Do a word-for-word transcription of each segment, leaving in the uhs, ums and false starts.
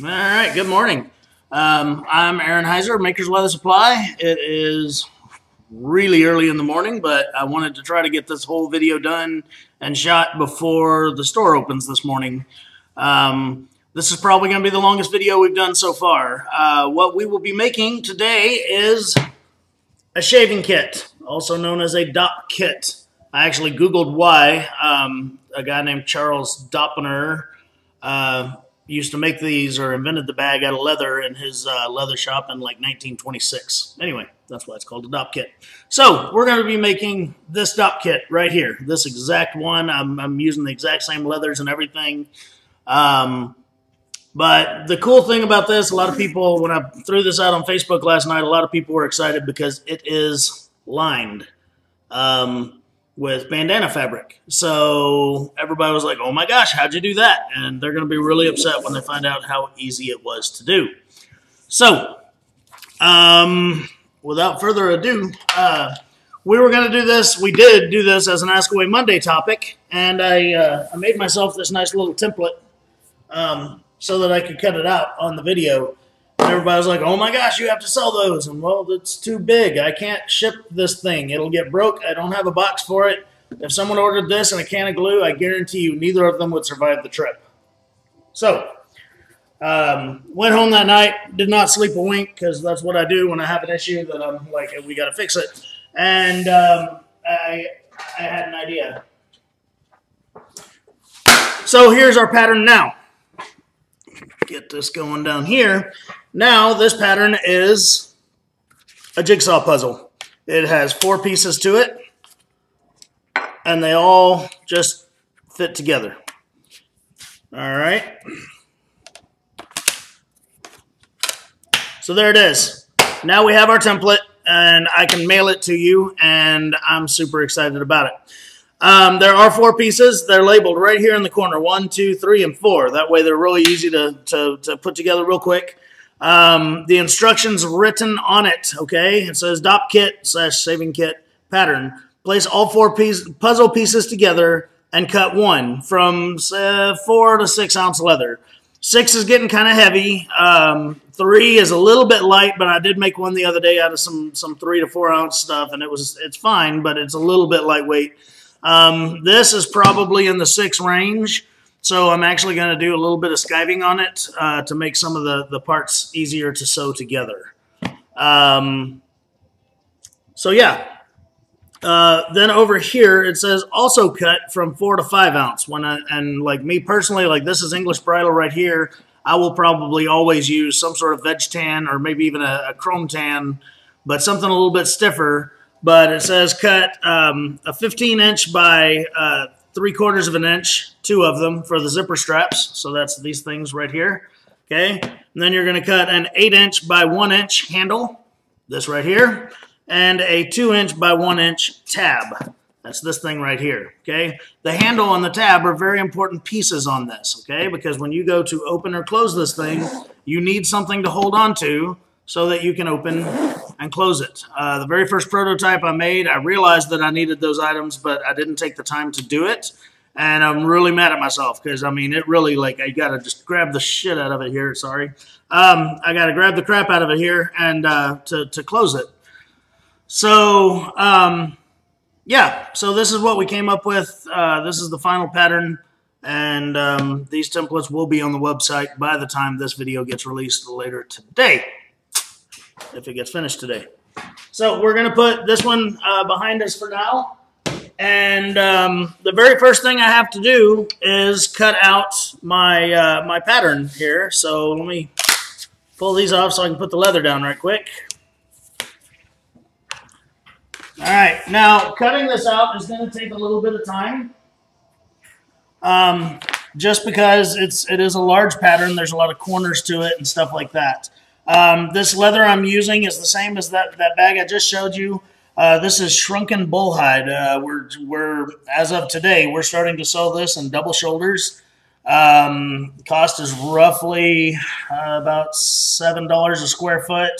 All right, good morning. Um, I'm Aaron Heiser, Maker's Leather Supply. It is really early in the morning, but I wanted to try to get this whole video done and shot before the store opens this morning. Um, this is probably going to be the longest video we've done so far. Uh, what we will be making today is a shaving kit, also known as a Dopp Kit. I actually Googled why. Um, a guy named Charles Doppler uh, used to make these, or invented the bag out of leather in his uh, leather shop in like nineteen twenty-six. Anyway, that's why it's called a Dopp Kit. So we're going to be making this Dopp Kit right here, this exact one. I'm, I'm using the exact same leathers and everything. Um, but the cool thing about this, a lot of people, when I threw this out on Facebook last night, a lot of people were excited because it is lined. Um... with bandana fabric. So everybody was like, oh my gosh, how'd you do that? And they're gonna be really upset when they find out how easy it was to do. So, um, without further ado, uh, we were gonna do this, we did do this as an Ask Away Monday topic, and I, uh, I made myself this nice little template um, so that I could cut it out on the video. And everybody was like, oh my gosh, you have to sell those. And well, that's too big. I can't ship this thing. It'll get broke. I don't have a box for it. If someone ordered this and a can of glue, I guarantee you neither of them would survive the trip. So, um, went home that night, did not sleep a wink, because that's what I do when I have an issue that I'm like, we got to fix it. And um, I, I had an idea. So here's our pattern now. Get this going down here. Now this pattern is a jigsaw puzzle. It has four pieces to it, and they all just fit together. All right. So there it is. Now we have our template, and I can mail it to you, and I'm super excited about it. Um, there are four pieces. They're labeled right here in the corner, one, two, three, and four. That way they're really easy to, to, to put together real quick. Um, the instructions written on it, okay? It says Dopp Kit slash Shaving Kit pattern. Place all four piece, puzzle pieces together and cut one from uh, four to six ounce leather. Six is getting kind of heavy. Um, three is a little bit light, but I did make one the other day out of some, some three to four ounce stuff, and it was it's fine, but it's a little bit lightweight. Um, this is probably in the six range, so I'm actually going to do a little bit of skiving on it uh, to make some of the, the parts easier to sew together. Um, so yeah, uh, then over here it says also cut from four to five ounce. When I, and like me personally, like this is English Bridle right here. I will probably always use some sort of veg tan or maybe even a, a chrome tan, but something a little bit stiffer. But it says cut um, a fifteen inch by uh, three quarters of an inch, two of them for the zipper straps. So that's these things right here. Okay. And then you're going to cut an eight inch by one inch handle, this right here, and a two inch by one inch tab. That's this thing right here. Okay. The handle and the tab are very important pieces on this. Okay. Because when you go to open or close this thing, you need something to hold on to so that you can open and close it. Uh, the very first prototype I made, I realized that I needed those items, but I didn't take the time to do it. And I'm really mad at myself because, I mean, it really, like, I got to just grab the shit out of it here. Sorry. Um, I got to grab the crap out of it here and uh, to, to close it. So, um, yeah. So this is what we came up with. Uh, this is the final pattern. And um, these templates will be on the website by the time this video gets released later today, if it gets finished today. So we're going to put this one uh, behind us for now. And um, the very first thing I have to do is cut out my uh, my pattern here. So let me pull these off so I can put the leather down right quick. All right. Now, cutting this out is going to take a little bit of time. Um, just because it's it is a large pattern. There's a lot of corners to it and stuff like that. Um, this leather I'm using is the same as that, that bag I just showed you. Uh, this is shrunken bullhide. Uh, we're, we're, as of today, we're starting to sew this in double shoulders. Um, cost is roughly uh, about seven dollars a square foot.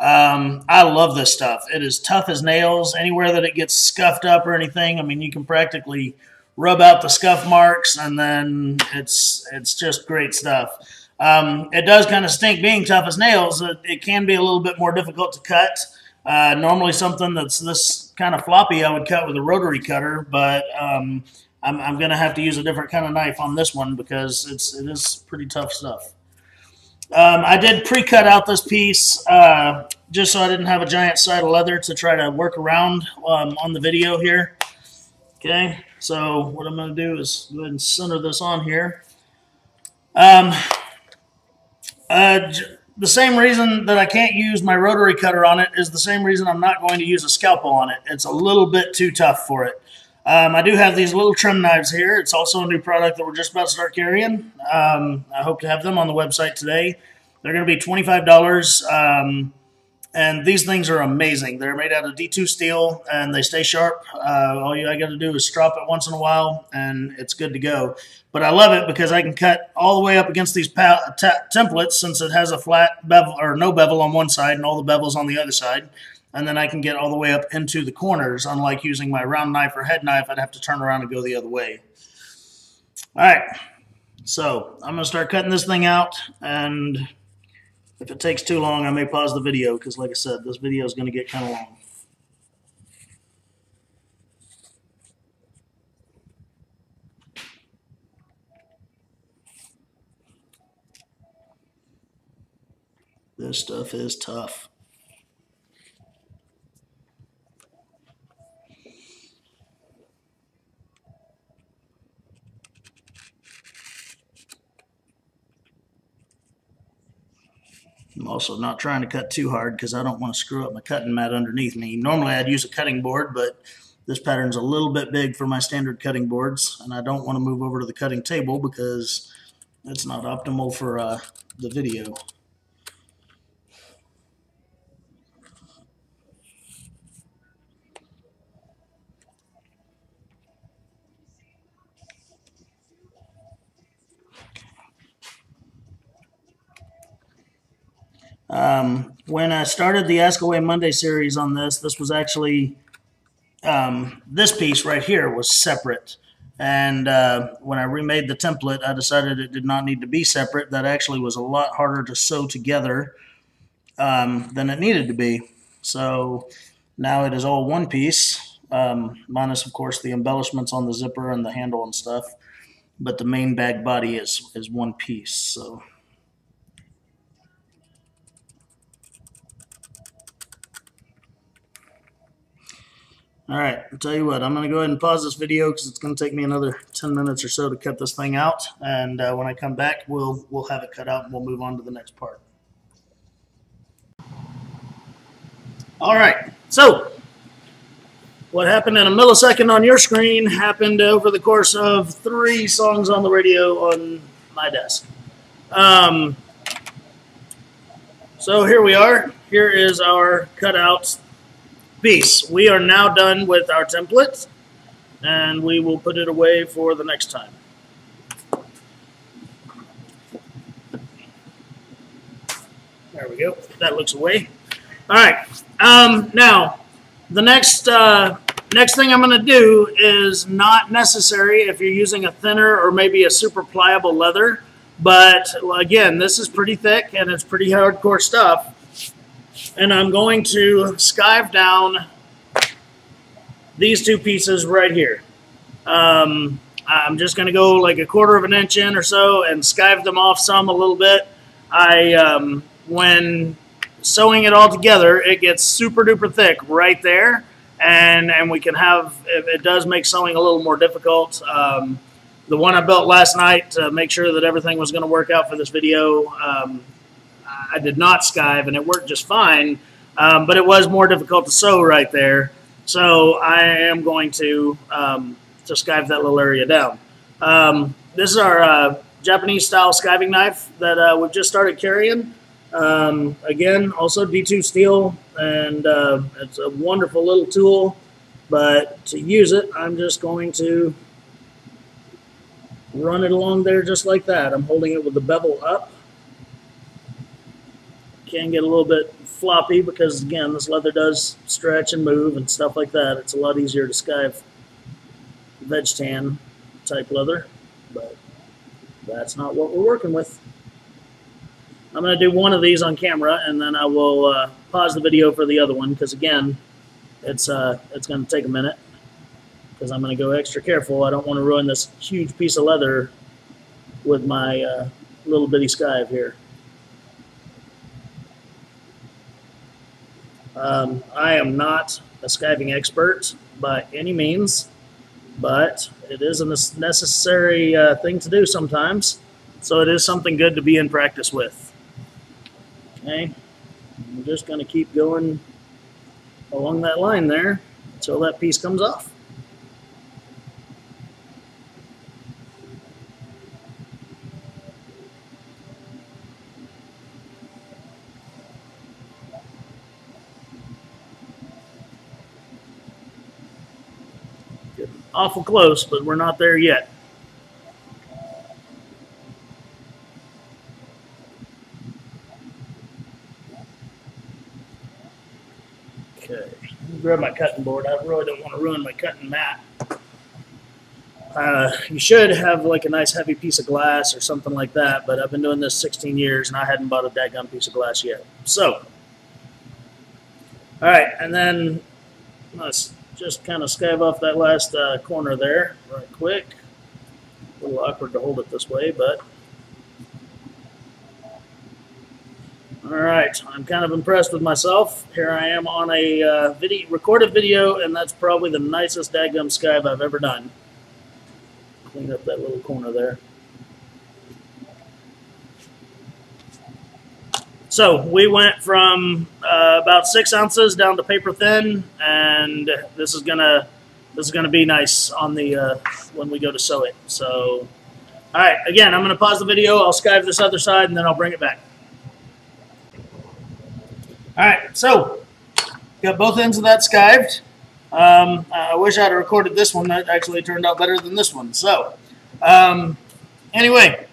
Um, I love this stuff. It is tough as nails. Anywhere that it gets scuffed up or anything, I mean, you can practically rub out the scuff marks, and then it's, it's just great stuff. Um, it does kind of stink being tough as nails. It, it can be a little bit more difficult to cut. Uh, normally something that's this kind of floppy I would cut with a rotary cutter, but um, I'm, I'm going to have to use a different kind of knife on this one because it's, it is pretty tough stuff. Um, I did pre-cut out this piece uh, just so I didn't have a giant side of leather to try to work around um, on the video here. Okay, so what I'm going to do is go ahead and center this on here. Um, uh, the same reason that I can't use my rotary cutter on it is the same reason I'm not going to use a scalpel on it. It's a little bit too tough for it. Um, I do have these little trim knives here. It's also a new product that we're just about to start carrying. Um, I hope to have them on the website today. They're going to be twenty-five dollars, um, and these things are amazing. They're made out of D two steel, and they stay sharp. Uh, all you I got to do is strop it once in a while, and it's good to go. But I love it because I can cut all the way up against these templates since it has a flat bevel or no bevel on one side and all the bevels on the other side. And then I can get all the way up into the corners, unlike using my round knife or head knife. I'd have to turn around and go the other way. All right, so I'm going to start cutting this thing out, and if it takes too long, I may pause the video because, like I said, this video is going to get kind of long. This stuff is tough. I'm also not trying to cut too hard because I don't want to screw up my cutting mat underneath me. Normally I'd use a cutting board, but this pattern's a little bit big for my standard cutting boards, and I don't want to move over to the cutting table because that's not optimal for uh, the video. Um, when I started the Ask Away Monday series on this, this was actually, um, this piece right here was separate. And uh, when I remade the template, I decided it did not need to be separate. That actually was a lot harder to sew together um, than it needed to be. So now it is all one piece, um, minus, of course, the embellishments on the zipper and the handle and stuff. But the main bag body is, is one piece, so... All right, I'll tell you what, I'm going to go ahead and pause this video because it's going to take me another ten minutes or so to cut this thing out. And uh, when I come back, we'll, we'll have it cut out and we'll move on to the next part. All right, so what happened in a millisecond on your screen happened over the course of three songs on the radio on my desk. Um, so here we are. Here is our cutout piece. We are now done with our template, and we will put it away for the next time. There we go. That looks away. All right. Um, now, the next uh, next thing I'm going to do is not necessary if you're using a thinner or maybe a super pliable leather, but again, this is pretty thick and it's pretty hardcore stuff. And I'm going to skive down these two pieces right here. Um, I'm just going to go like a quarter of an inch in or so and skive them off some a little bit. I, um, when sewing it all together, it gets super duper thick right there. And, and we can have, it does make sewing a little more difficult. Um, the one I built last night to make sure that everything was going to work out for this video, um, I did not skive, and it worked just fine, um, but it was more difficult to sew right there. So I am going to, um, to skive that little area down. Um, this is our uh, Japanese-style skiving knife that uh, we've just started carrying. Um, again, also D two steel, and uh, it's a wonderful little tool, but to use it, I'm just going to run it along there just like that. I'm holding it with the bevel up. Can get a little bit floppy because, again, this leather does stretch and move and stuff like that. It's a lot easier to skive veg tan type leather, but that's not what we're working with. I'm going to do one of these on camera, and then I will uh, pause the video for the other one because, again, it's uh, it's going to take a minute because I'm going to go extra careful. I don't want to ruin this huge piece of leather with my uh, little bitty skive here. Um, I am not a skiving expert by any means, but it is a necessary uh, thing to do sometimes, so it is something good to be in practice with. Okay, I'm just going to keep going along that line there until that piece comes off. Awful close, but we're not there yet. Okay, grab my cutting board. I really don't want to ruin my cutting mat. Uh, you should have like a nice heavy piece of glass or something like that, but I've been doing this sixteen years and I hadn't bought a daggum piece of glass yet. So, all right, and then let's just kind of skive off that last uh, corner there right quick. A little awkward to hold it this way, but all right, I'm kind of impressed with myself. Here I am on a uh, video, recorded video, and that's probably the nicest daggum skive I've ever done. Clean up that little corner there. So we went from uh, about six ounces down to paper thin, and this is gonna this is gonna be nice on the uh, when we go to sew it. So, all right, again, I'm gonna pause the video. I'll skive this other side, and then I'll bring it back. All right, so got both ends of that skived. Um, I wish I'd recorded this one. That actually turned out better than this one. So, um, anyway.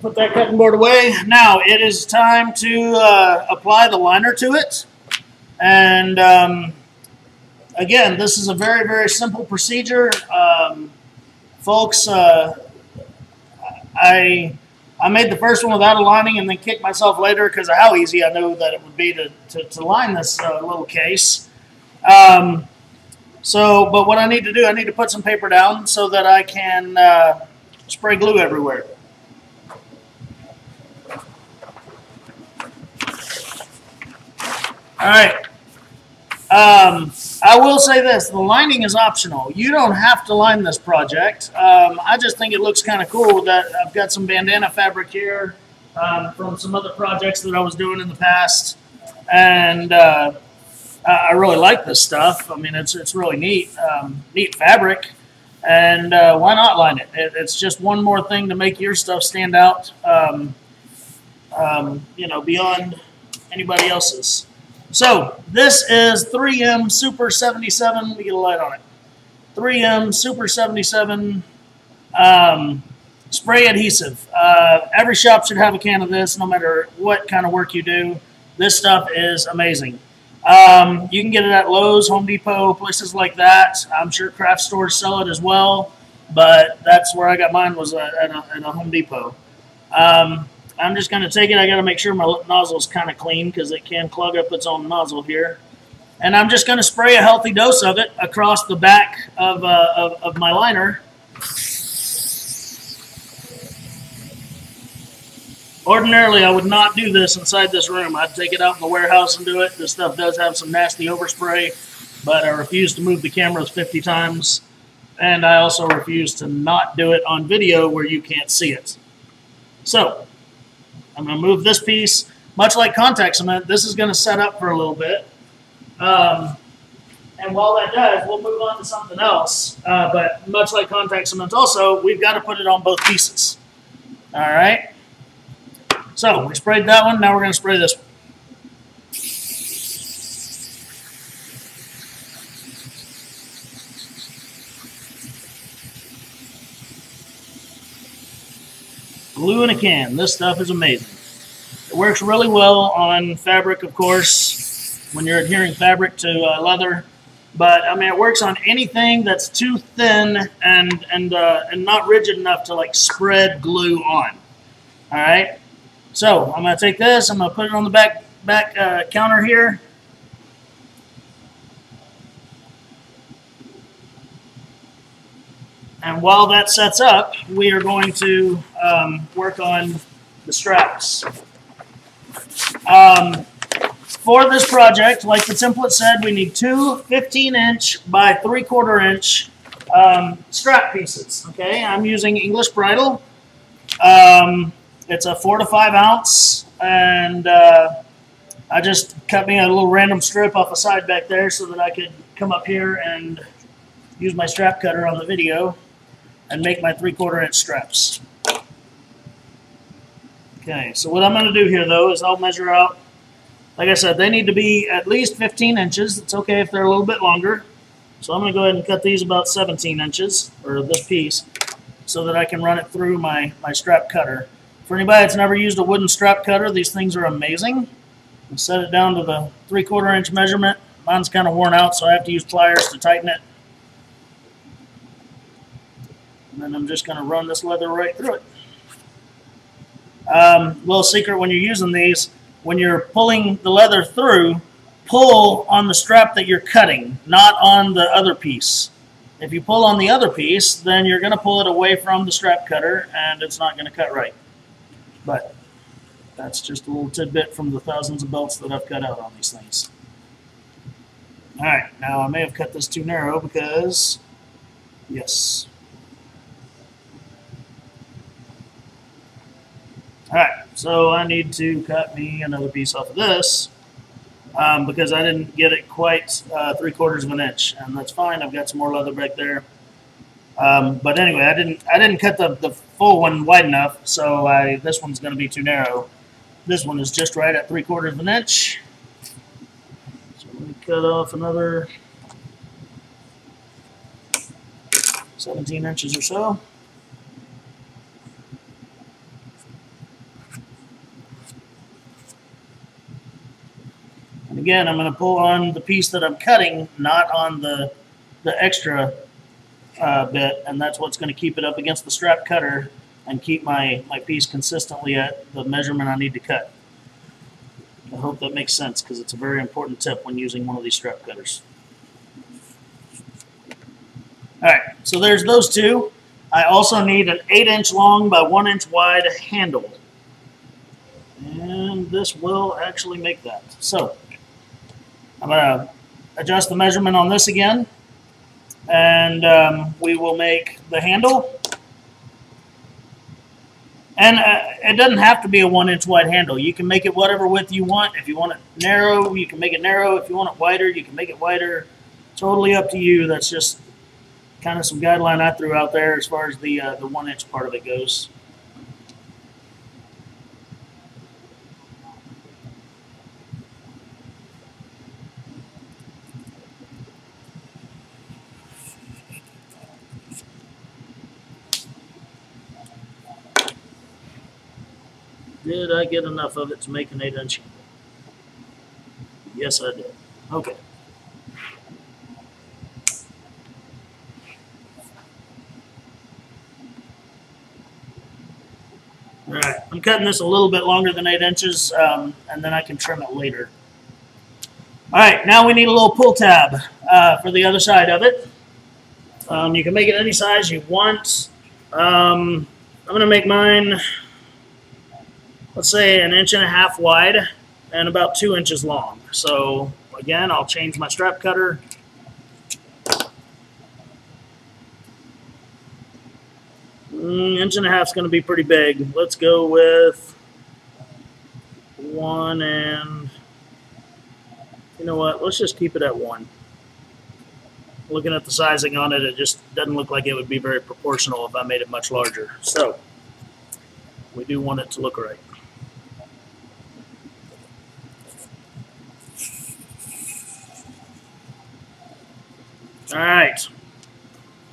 Put that cutting board away. Now it is time to uh, apply the liner to it. And um, again, this is a very, very simple procedure. Um, folks, uh, I I made the first one without aligning and then kicked myself later because of how easy I knew that it would be to, to, to line this uh, little case. Um, so, but what I need to do, I need to put some paper down so that I can uh, spray glue everywhere. All right, um, I will say this, the lining is optional. You don't have to line this project. Um, I just think it looks kind of cool that I've got some bandana fabric here um, from some other projects that I was doing in the past. And uh, I really like this stuff. I mean, it's, it's really neat, um, neat fabric. And uh, why not line it? it? It's just one more thing to make your stuff stand out, um, um, you know, beyond anybody else's. So this is three M Super seventy-seven. Let me get a light on it. three M Super seventy-seven um, spray adhesive. Uh, every shop should have a can of this, no matter what kind of work you do. This stuff is amazing. Um, you can get it at Lowe's, Home Depot, places like that. I'm sure craft stores sell it as well, but that's where I got mine, was at a, at a Home Depot. Um, I'm just going to take it. I got to make sure my nozzle is kind of clean because it can clog up its own nozzle here. And I'm just going to spray a healthy dose of it across the back of, uh, of, of my liner. Ordinarily, I would not do this inside this room. I'd take it out in the warehouse and do it. This stuff does have some nasty overspray, but I refuse to move the cameras fifty times. And I also refuse to not do it on video where you can't see it. So I'm going to move this piece. Much like contact cement, this is going to set up for a little bit. Um, and while that does, we'll move on to something else. Uh, but much like contact cement also, we've got to put it on both pieces. All right. So we sprayed that one. Now we're going to spray this one. Glue in a can. This stuff is amazing. It works really well on fabric, of course, when you're adhering fabric to uh, leather. But I mean, it works on anything that's too thin and and uh, and not rigid enough to like spread glue on. All right. So I'm going to take this. I'm going to put it on the back back uh, counter here. And while that sets up, we are going to um, work on the straps. Um, for this project, like the template said, we need two fifteen inch by three quarter inch um, strap pieces. Okay, I'm using English Bridle. Um, it's a four to five ounce, and uh, I just cut me a little random strip off a side back there so that I could come up here and use my strap cutter on the video and make my three quarter inch straps. Okay, so what I'm going to do here, though, is I'll measure out. Like I said, they need to be at least fifteen inches. It's okay if they're a little bit longer. So I'm going to go ahead and cut these about seventeen inches, or this piece, so that I can run it through my, my strap cutter. For anybody that's never used a wooden strap cutter, these things are amazing. I'll set it down to the three quarter inch measurement. Mine's kind of worn out, so I have to use pliers to tighten it. And then I'm just going to run this leather right through it. Um, little secret when you're using these, when you're pulling the leather through, pull on the strap that you're cutting, not on the other piece. If you pull on the other piece, then you're going to pull it away from the strap cutter, and it's not going to cut right. But that's just a little tidbit from the thousands of belts that I've cut out on these things. All right, now I may have cut this too narrow because, yes. Alright, so I need to cut me another piece off of this um, because I didn't get it quite uh, three quarters of an inch, and that's fine. I've got some more leather back there, um, but anyway, I didn't I didn't cut the the full one wide enough, so I this one's going to be too narrow. This one is just right at three quarters of an inch. So let me cut off another seventeen inches or so. Again, I'm going to pull on the piece that I'm cutting, not on the, the extra uh, bit, and that's what's going to keep it up against the strap cutter and keep my, my piece consistently at the measurement I need to cut. I hope that makes sense because it's a very important tip when using one of these strap cutters. All right, so there's those two. I also need an eight inch long by one inch wide handle, and this will actually make that. So I'm going to adjust the measurement on this again, and um, we will make the handle. And uh, it doesn't have to be a one inch wide handle. You can make it whatever width you want. If you want it narrow, you can make it narrow. If you want it wider, you can make it wider. Totally up to you. That's just kind of some guideline I threw out there as far as the, uh, the one inch part of it goes. Did I get enough of it to make an eight inch? Yes, I did. Okay. All right. I'm cutting this a little bit longer than eight inches, um, and then I can trim it later. All right. Now we need a little pull tab uh, for the other side of it. Um, you can make it any size you want. Um, I'm going to make mine, let's say, an inch and a half wide and about two inches long. So again, I'll change my strap cutter. Mm, inch and a half is going to be pretty big. Let's go with one, and you know what? Let's just keep it at one. Looking at the sizing on it, it just doesn't look like it would be very proportional if I made it much larger. So we do want it to look right. All right,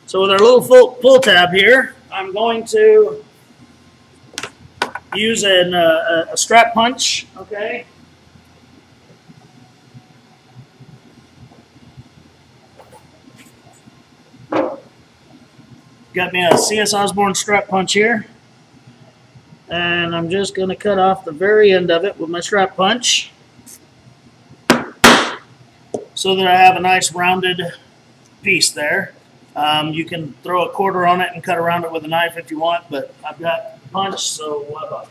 so with our little full pull tab here, I'm going to use an, uh, a strap punch, okay? Got me a C S Osborne strap punch here. and I'm just going to cut off the very end of it with my strap punch so that I have a nice rounded piece there. Um, you can throw a quarter on it and cut around it with a knife if you want, but I've got a punch, so what about it?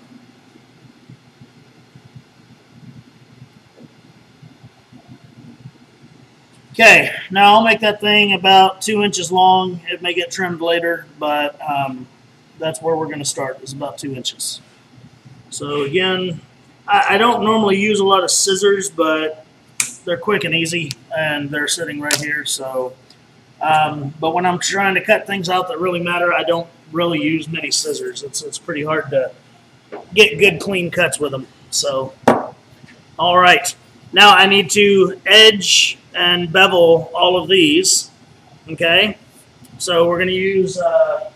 Okay, now I'll make that thing about two inches long. It may get trimmed later, but um, that's where we're going to start, is about two inches. So again, I, I don't normally use a lot of scissors, but they're quick and easy, and they're sitting right here. So, um, but when I'm trying to cut things out that really matter, I don't really use many scissors. It's, it's pretty hard to get good, clean cuts with them. So, all right. Now I need to edge and bevel all of these, okay? So we're going to use, uh,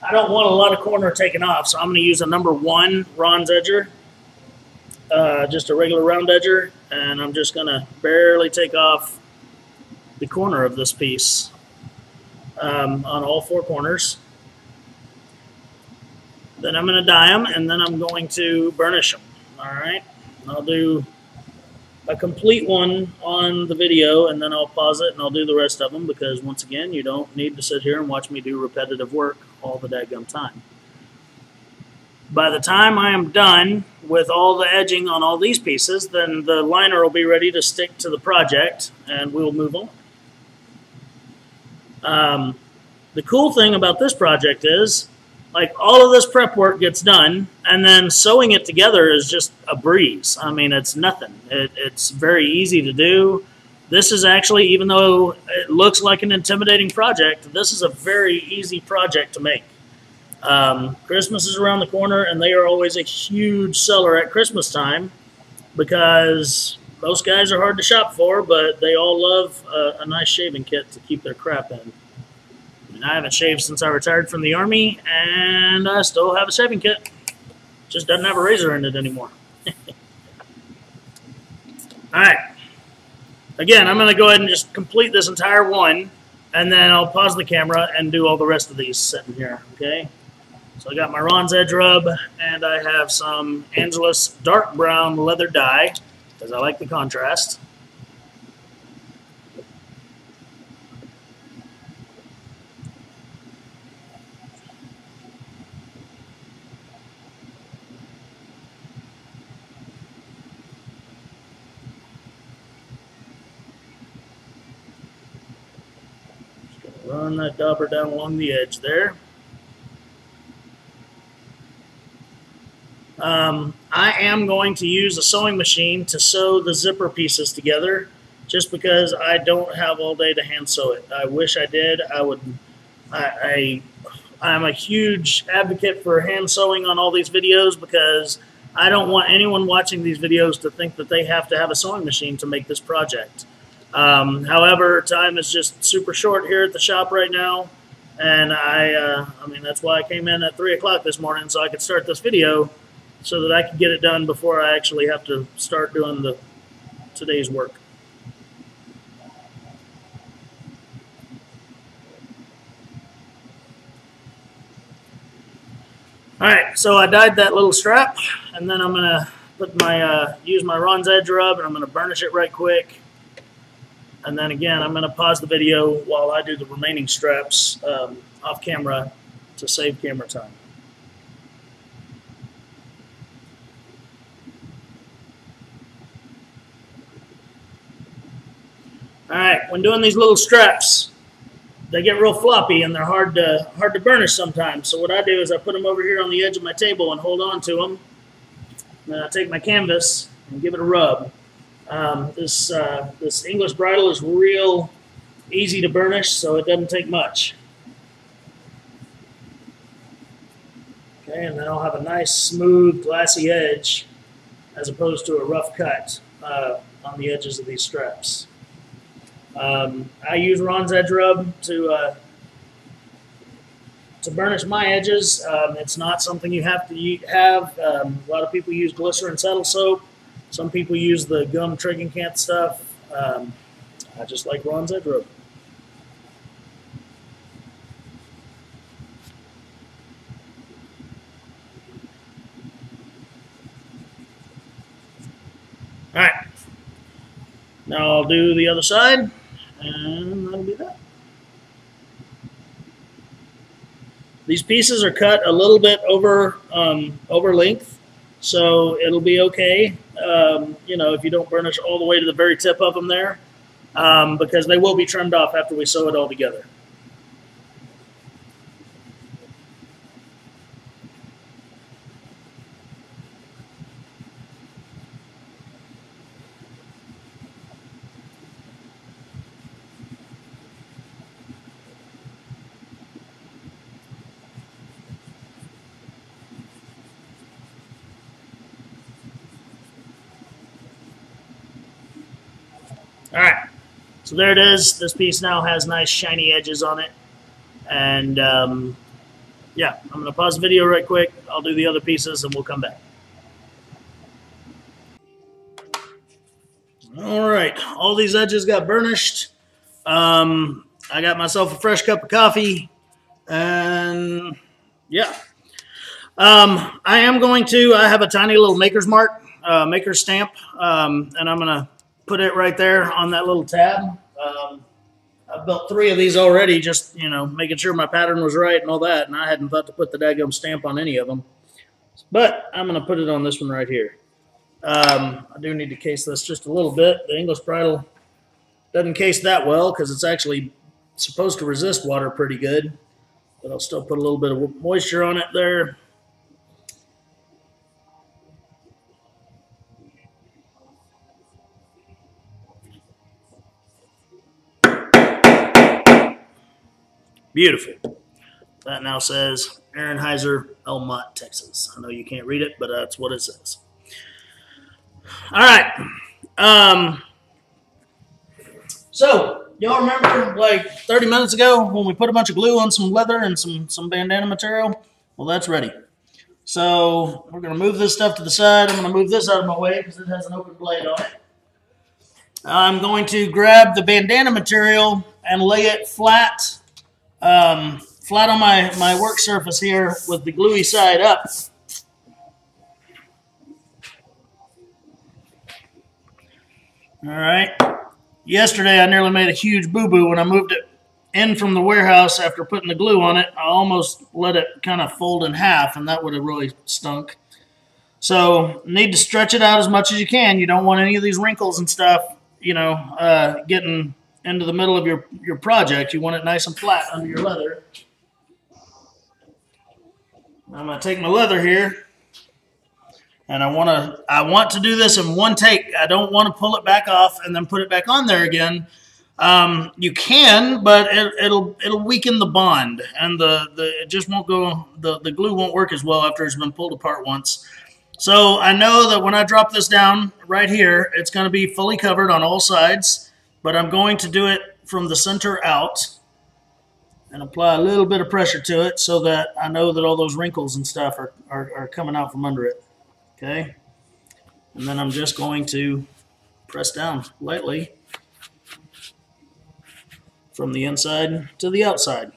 I don't want a lot of corner taken off, so I'm going to use a number one Ron's edger, uh, just a regular round edger, and I'm just going to barely take off the corner of this piece um, on all four corners. Then I'm going to dye them, and then I'm going to burnish them, all right? I'll do a complete one on the video, and then I'll pause it and I'll do the rest of them, because once again, you don't need to sit here and watch me do repetitive work all the daggum time. By the time I am done with all the edging on all these pieces, then the liner will be ready to stick to the project and we'll move on. Um, the cool thing about this project is, like, all of this prep work gets done, and then sewing it together is just a breeze. I mean, it's nothing. It, it's very easy to do. This is actually, even though it looks like an intimidating project, this is a very easy project to make. Um, Christmas is around the corner, and they are always a huge seller at Christmas time, because most guys are hard to shop for, but they all love a, a nice shaving kit to keep their crap in. And I haven't shaved since I retired from the Army, and I still have a shaving kit. Just doesn't have a razor in it anymore. Alright. Again, I'm going to go ahead and just complete this entire one, and then I'll pause the camera and do all the rest of these sitting here. Okay. So I got my Ron's Edge Rub, and I have some Angelus Dark Brown Leather Dye, because I like the contrast. Run that dauber down along the edge there. Um, I am going to use a sewing machine to sew the zipper pieces together, just because I don't have all day to hand sew it. I wish I did. I would. I, I I'm a huge advocate for hand sewing on all these videos, because I don't want anyone watching these videos to think that they have to have a sewing machine to make this project. Um, however, time is just super short here at the shop right now, and I, uh, I mean, that's why I came in at three o'clock this morning, so I could start this video so that I could get it done before I actually have to start doing the today's work. All right, so I dyed that little strap, and then I'm going to put my uh, use my Ron's Edge Rub, and I'm going to burnish it right quick. And then again, I'm going to pause the video while I do the remaining straps um, off camera to save camera time. All right, when doing these little straps, they get real floppy and they're hard to, hard to burnish sometimes. So what I do is I put them over here on the edge of my table and hold on to them. And then I take my canvas and give it a rub. Um, this, uh, this English Bridle is real easy to burnish, so it doesn't take much. Okay, and then I'll have a nice, smooth, glassy edge as opposed to a rough cut uh, on the edges of these straps. Um, I use Ron's Edge Rub to, uh, to burnish my edges. Um, it's not something you have to have. Um, a lot of people use glycerin saddle soap. Some people use the gum trigancant stuff. Um, I just like Ron's Edge Rub. Alright, now I'll do the other side, and that'll be that. These pieces are cut a little bit over, um, over length, so it'll be okay, um, you know, if you don't burnish all the way to the very tip of them there, um, because they will be trimmed off after we sew it all together. Alright, so there it is. This piece now has nice shiny edges on it. And um, yeah, I'm going to pause the video right quick. I'll do the other pieces and we'll come back. Alright, all these edges got burnished. Um, I got myself a fresh cup of coffee. And yeah, um, I am going to, I have a tiny little maker's mark, uh, maker's stamp, um, and I'm going to put it right there on that little tab. Um, I built three of these already, just, you know, making sure my pattern was right and all that, and I hadn't thought to put the daggum stamp on any of them. But I'm going to put it on this one right here. Um, I do need to case this just a little bit. The English Bridle doesn't case that well because it's actually supposed to resist water pretty good. But I'll still put a little bit of moisture on it there. Beautiful. That now says Aaron Heiser, Elmont, Texas. I know you can't read it, but that's what it says. All right. Um, so, y'all remember like thirty minutes ago when we put a bunch of glue on some leather and some, some bandana material? Well, that's ready. So, we're going to move this stuff to the side. I'm going to move this out of my way because it has an open blade on it. I'm going to grab the bandana material and lay it flat. Um, flat on my, my work surface here with the gluey side up. All right. Yesterday, I nearly made a huge boo-boo when I moved it in from the warehouse after putting the glue on it. I almost let it kind of fold in half, and that would have really stunk. So, need to stretch it out as much as you can. You don't want any of these wrinkles and stuff, you know, uh, getting into the middle of your, your project. You want it nice and flat under your leather. I'm going to take my leather here, and I want to I want to do this in one take. I don't want to pull it back off and then put it back on there again. Um, you can, but it, it'll it'll weaken the bond, and the, the it just won't go. The, the glue won't work as well after it's been pulled apart once. So I know that when I drop this down right here, it's going to be fully covered on all sides. But I'm going to do it from the center out and apply a little bit of pressure to it so that I know that all those wrinkles and stuff are, are, are coming out from under it. Okay? And then I'm just going to press down lightly from the inside to the outside.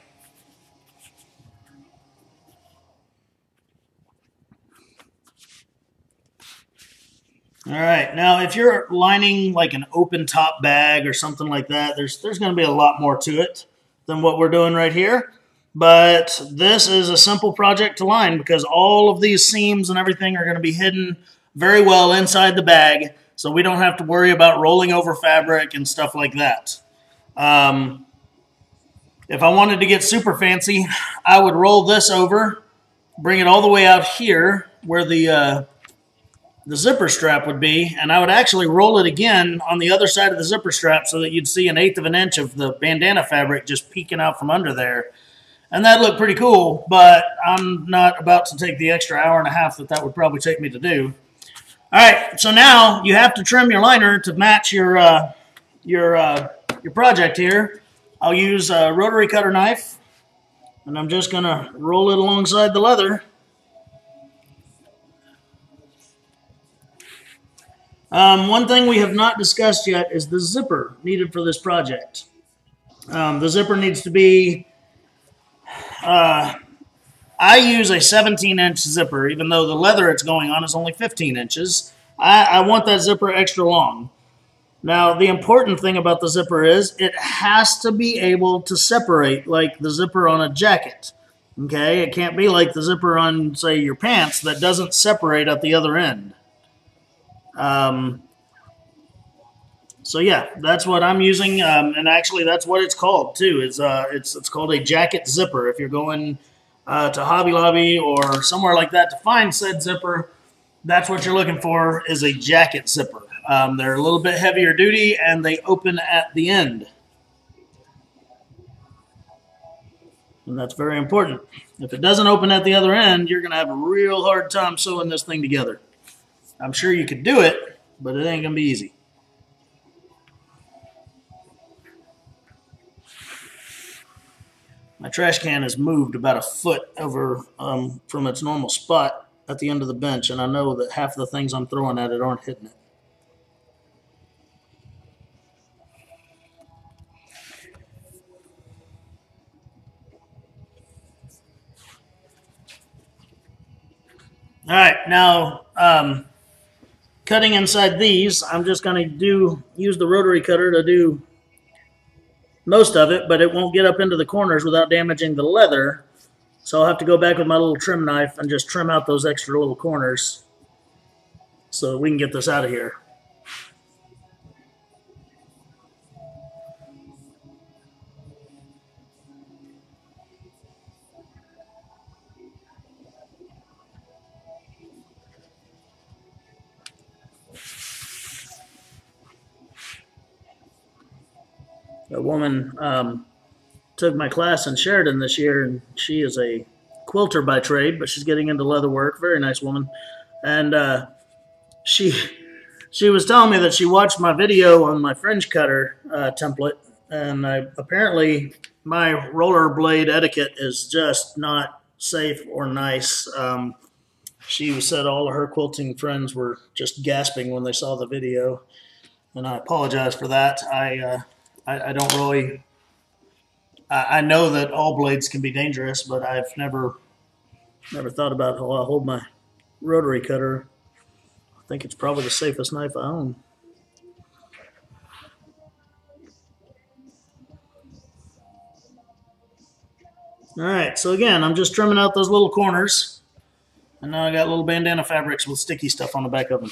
All right, now if you're lining like an open top bag or something like that, there's there's going to be a lot more to it than what we're doing right here. But this is a simple project to line because all of these seams and everything are going to be hidden very well inside the bag, so we don't have to worry about rolling over fabric and stuff like that. Um, if I wanted to get super fancy, I would roll this over, bring it all the way out here where the... Uh, the zipper strap would be, and I would actually roll it again on the other side of the zipper strap so that you'd see an eighth of an inch of the bandana fabric just peeking out from under there. And that'd look pretty cool, but I'm not about to take the extra hour and a half that that would probably take me to do. All right, so now you have to trim your liner to match your, uh, your, uh, your project here. I'll use a rotary cutter knife, and I'm just going to roll it alongside the leather. Um, one thing we have not discussed yet is the zipper needed for this project. Um, the zipper needs to be, uh, I use a seventeen inch zipper, even though the leather it's going on is only fifteen inches. I, I want that zipper extra long. Now, the important thing about the zipper is it has to be able to separate like the zipper on a jacket. Okay, it can't be like the zipper on, say, your pants that doesn't separate at the other end. Um, so, yeah, that's what I'm using. Um, and actually, that's what it's called, too. It's, uh, it's, it's called a jacket zipper. If you're going uh, to Hobby Lobby or somewhere like that to find said zipper, that's what you're looking for, is a jacket zipper. Um, they're a little bit heavier duty, and they open at the end. And that's very important. If it doesn't open at the other end, you're going to have a real hard time sewing this thing together. I'm sure you could do it, but it ain't going to be easy. My trash can has moved about a foot over um, from its normal spot at the end of the bench, and I know that half the things I'm throwing at it aren't hitting it. All right, now um, cutting inside these, I'm just going to do use the rotary cutter to do most of it, but it won't get up into the corners without damaging the leather. So I'll have to go back with my little trim knife and just trim out those extra little corners so we can get this out of here. A woman um, took my class in Sheridan this year, and she is a quilter by trade, but she's getting into leather work. Very nice woman. And uh, she she was telling me that she watched my video on my fringe cutter uh, template, and I, apparently my roller blade etiquette is just not safe or nice. Um, she said all of her quilting friends were just gasping when they saw the video, and I apologize for that. I... Uh, I don't really, I know that all blades can be dangerous, but I've never, never thought about how I hold my rotary cutter. I think it's probably the safest knife I own. All right, so again, I'm just trimming out those little corners, and now I got little bandana fabrics with sticky stuff on the back of them.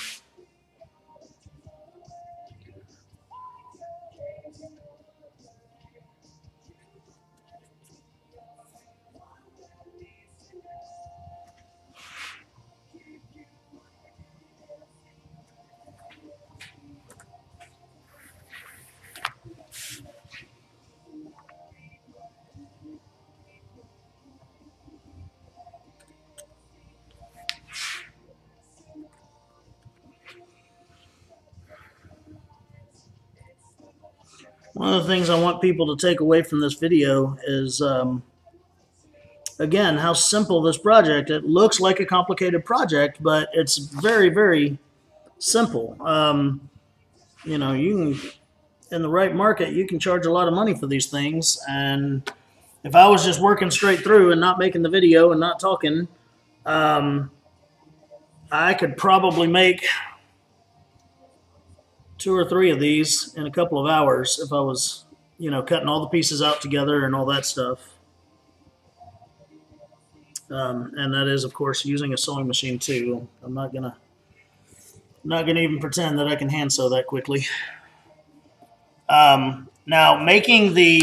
One of the things I want people to take away from this video is, um, again, how simple this project. It looks like a complicated project, but it's very, very simple. Um, you know, you can, in the right market, you can charge a lot of money for these things. And if I was just working straight through and not making the video and not talking, um, I could probably make two or three of these in a couple of hours if I was, you know, cutting all the pieces out together and all that stuff. Um, and that is, of course, using a sewing machine too. I'm not gonna, I'm not gonna even pretend that I can hand sew that quickly. Um, now, making the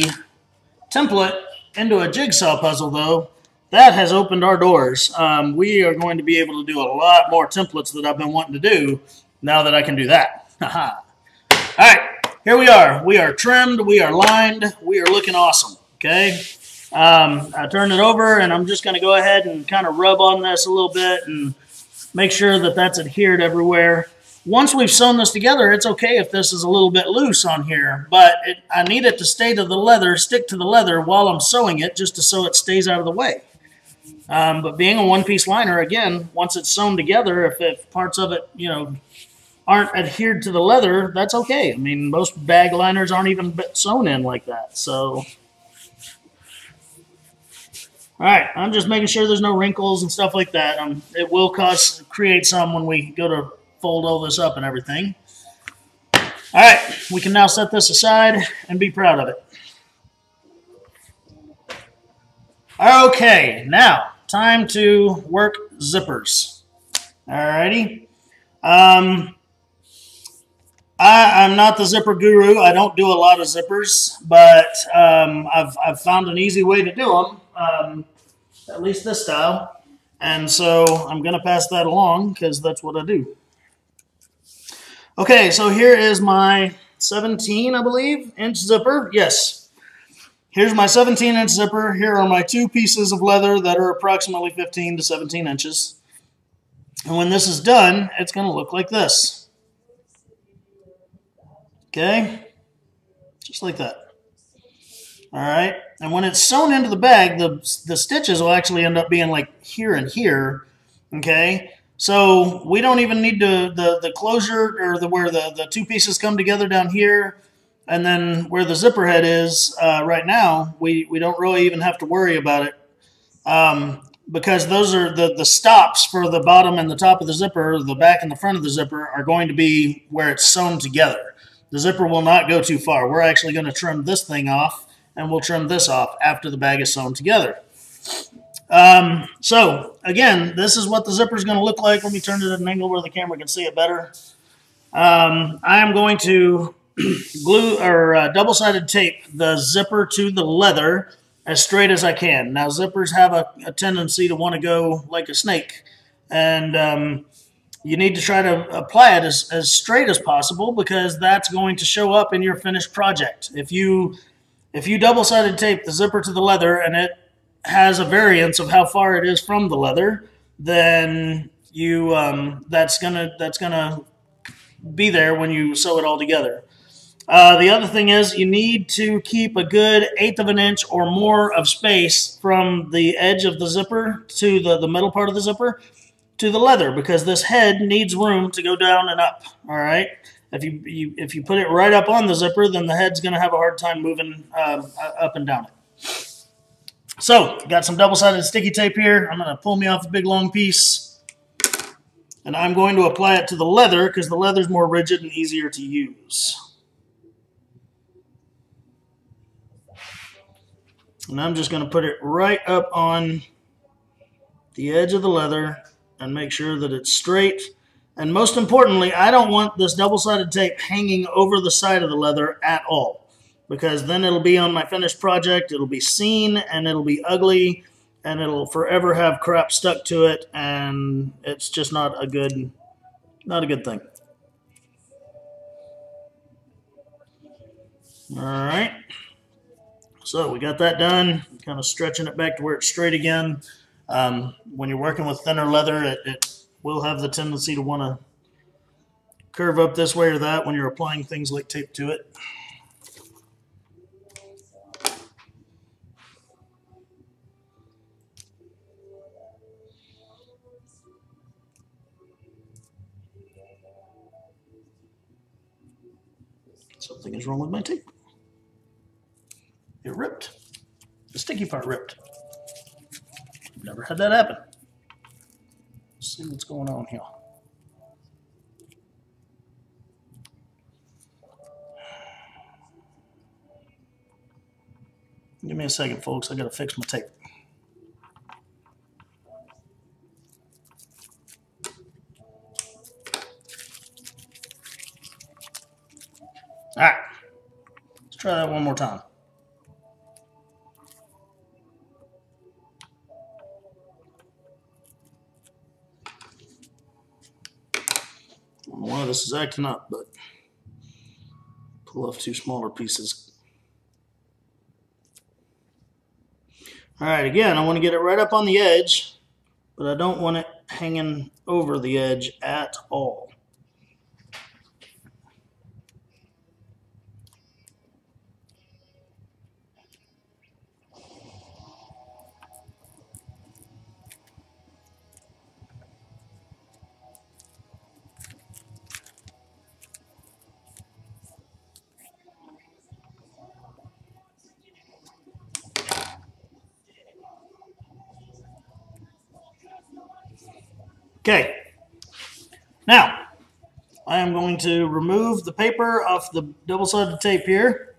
template into a jigsaw puzzle, though, that has opened our doors. Um, we are going to be able to do a lot more templates that I've been wanting to do now that I can do that. Haha. All right, here we are. We are trimmed. We are lined. We are looking awesome, okay? Um, I turned it over, and I'm just going to go ahead and kind of rub on this a little bit and make sure that that's adhered everywhere. Once we've sewn this together, it's okay if this is a little bit loose on here, but it, I need it to stay to the leather, stick to the leather while I'm sewing it just to so it stays out of the way. Um, but being a one-piece liner, again, once it's sewn together, if, if parts of it, you know, aren't adhered to the leather, that's okay. I mean, most bag liners aren't even sewn in like that. So, all right, I'm just making sure there's no wrinkles and stuff like that. Um, it will cause create some when we go to fold all this up and everything. All right, we can now set this aside and be proud of it. Okay, now time to work zippers. Alrighty. Um, I, I'm not the zipper guru. I don't do a lot of zippers, but um, I've, I've found an easy way to do them, um, at least this style. And so I'm going to pass that along because that's what I do. Okay, so here is my seventeen, I believe, inch zipper. Yes. Here's my seventeen inch zipper. Here are my two pieces of leather that are approximately fifteen to seventeen inches. And when this is done, it's going to look like this. Okay? Just like that. All right? And when it's sewn into the bag, the, the stitches will actually end up being like here and here. Okay? So we don't even need to, the, the closure or the where the, the two pieces come together down here and then where the zipper head is uh, right now, we, we don't really even have to worry about it. Um, Because those are the, the stops for the bottom and the top of the zipper, the back and the front of the zipper are going to be where it's sewn together. The zipper will not go too far. We're actually going to trim this thing off, and we'll trim this off after the bag is sewn together. Um, so, again, this is what the zipper is going to look like. Let me turn it at an angle where the camera can see it better. Um, I am going to glue or uh, double-sided tape the zipper to the leather as straight as I can. Now, zippers have a, a tendency to want to go like a snake, and um, you need to try to apply it as, as straight as possible because that's going to show up in your finished project. If you if you double-sided tape the zipper to the leather and it has a variance of how far it is from the leather, then you um, that's gonna that's gonna be there when you sew it all together. Uh, the other thing is you need to keep a good eighth of an inch or more of space from the edge of the zipper to the, the middle part of the zipper to the leather because this head needs room to go down and up, all right? If you, you, if you put it right up on the zipper, then the head's going to have a hard time moving um, up and down it. So, got some double-sided sticky tape here. I'm going to pull me off a big, long piece, and I'm going to apply it to the leather because the leather's more rigid and easier to use. And I'm just going to put it right up on the edge of the leather and make sure that it's straight. And most importantly, I don't want this double-sided tape hanging over the side of the leather at all because then it'll be on my finished project, it'll be seen, and it'll be ugly, and it'll forever have crap stuck to it, and it's just not a good, not a good thing. All right. So we got that done, kind of stretching it back to where it's straight again. Um, when you're working with thinner leather, it, it will have the tendency to want to curve up this way or that when you're applying things like tape to it. Something is wrong with my tape. It ripped. The sticky part ripped. Never had that happen. Let's see what's going on here. Give me a second, folks. I gotta fix my tape. All right. Let's try that one more time. Why this is acting up, but pull off two smaller pieces. All right, again, I want to get it right up on the edge, but I don't want it hanging over the edge at all. Okay, now I am going to remove the paper off the double-sided tape here.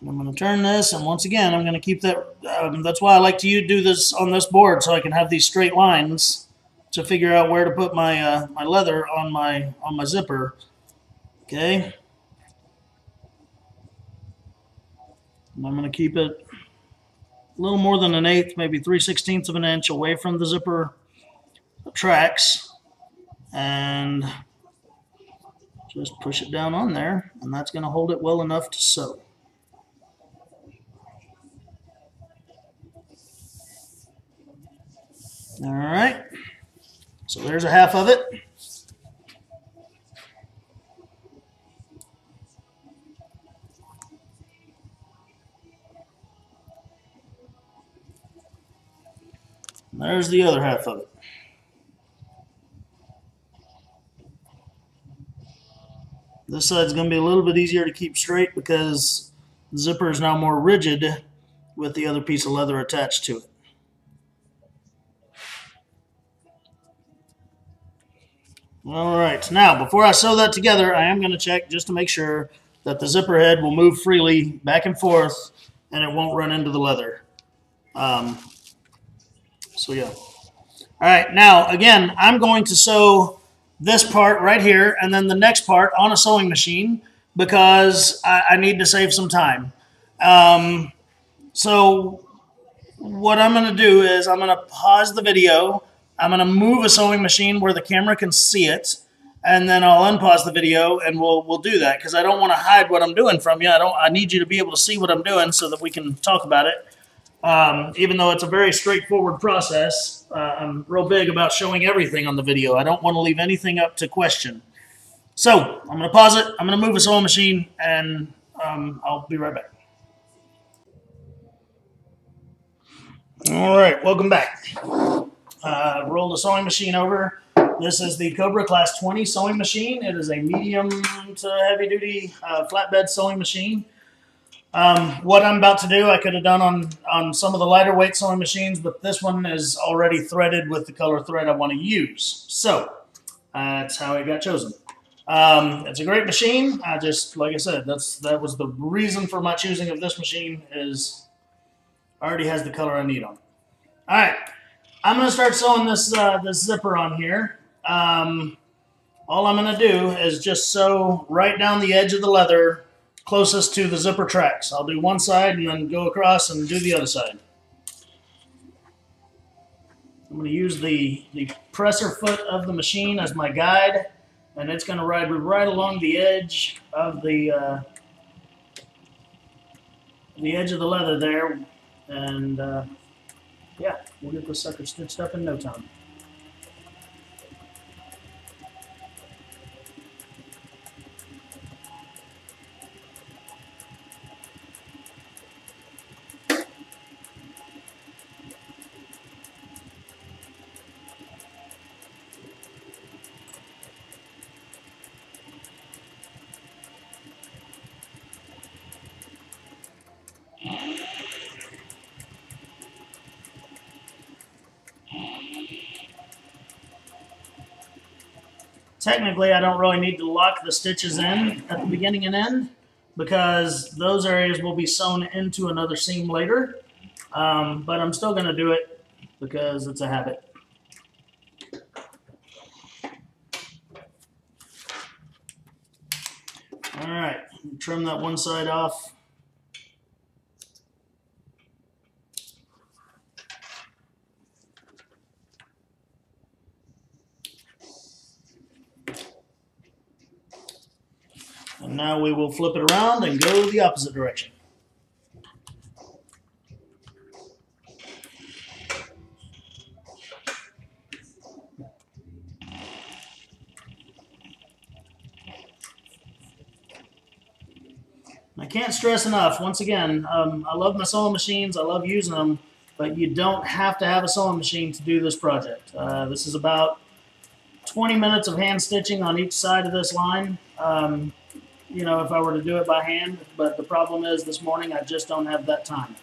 And I'm going to turn this, and once again, I'm going to keep that. Um, that's why I like to do this on this board, so I can have these straight lines to figure out where to put my uh, my leather on my on my zipper. Okay, and I'm going to keep it a little more than an eighth, maybe three sixteenths of an inch away from the zipper tracks, and just push it down on there, and that's going to hold it well enough to sew. All right, so there's a half of it. And there's the other half of it. This side's going to be a little bit easier to keep straight because the zipper is now more rigid with the other piece of leather attached to it. All right, now before I sew that together, I am going to check just to make sure that the zipper head will move freely back and forth and it won't run into the leather. Um, so yeah. All right, now again, I'm going to sew this part right here and then the next part on a sewing machine because I, I need to save some time. Um, so what I'm going to do is I'm going to pause the video. I'm going to move a sewing machine where the camera can see it, and then I'll unpause the video, and we'll we'll do that because I don't want to hide what I'm doing from you. I don't. I need you to be able to see what I'm doing so that we can talk about it. Um, even though it's a very straightforward process, uh, I'm real big about showing everything on the video. I don't want to leave anything up to question. So I'm going to pause it. I'm going to move a sewing machine, and um, I'll be right back. All right, welcome back. Uh, rolled a sewing machine over. This is the Cobra Class twenty sewing machine. It is a medium to heavy duty uh, flatbed sewing machine. Um, what I'm about to do I could have done on, on some of the lighter weight sewing machines, but this one is already threaded with the color thread I want to use. So uh, that's how it got chosen. Um, it's a great machine. I just, like I said, that's that was the reason for my choosing of this machine is already has the color I need on it. All right. I'm going to start sewing this uh, this zipper on here. Um, all I'm going to do is just sew right down the edge of the leather closest to the zipper tracks. I'll do one side and then go across and do the other side. I'm going to use the, the presser foot of the machine as my guide, and it's going to ride right along the edge of the, uh, the edge of the leather there. And... Uh, Yeah, we'll get this sucker stitched up in no time. Technically, I don't really need to lock the stitches in at the beginning and end because those areas will be sewn into another seam later. Um, but I'm still going to do it because it's a habit. All right, trim that one side off. Now we will flip it around and go the opposite direction. I can't stress enough, once again, um, I love my sewing machines, I love using them, but you don't have to have a sewing machine to do this project. Uh, this is about twenty minutes of hand stitching on each side of this line. Um, you know, if I were to do it by hand, but the problem is this morning I just don't have that time.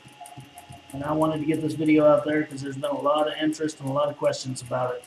And I wanted to get this video out there because there's been a lot of interest and a lot of questions about it.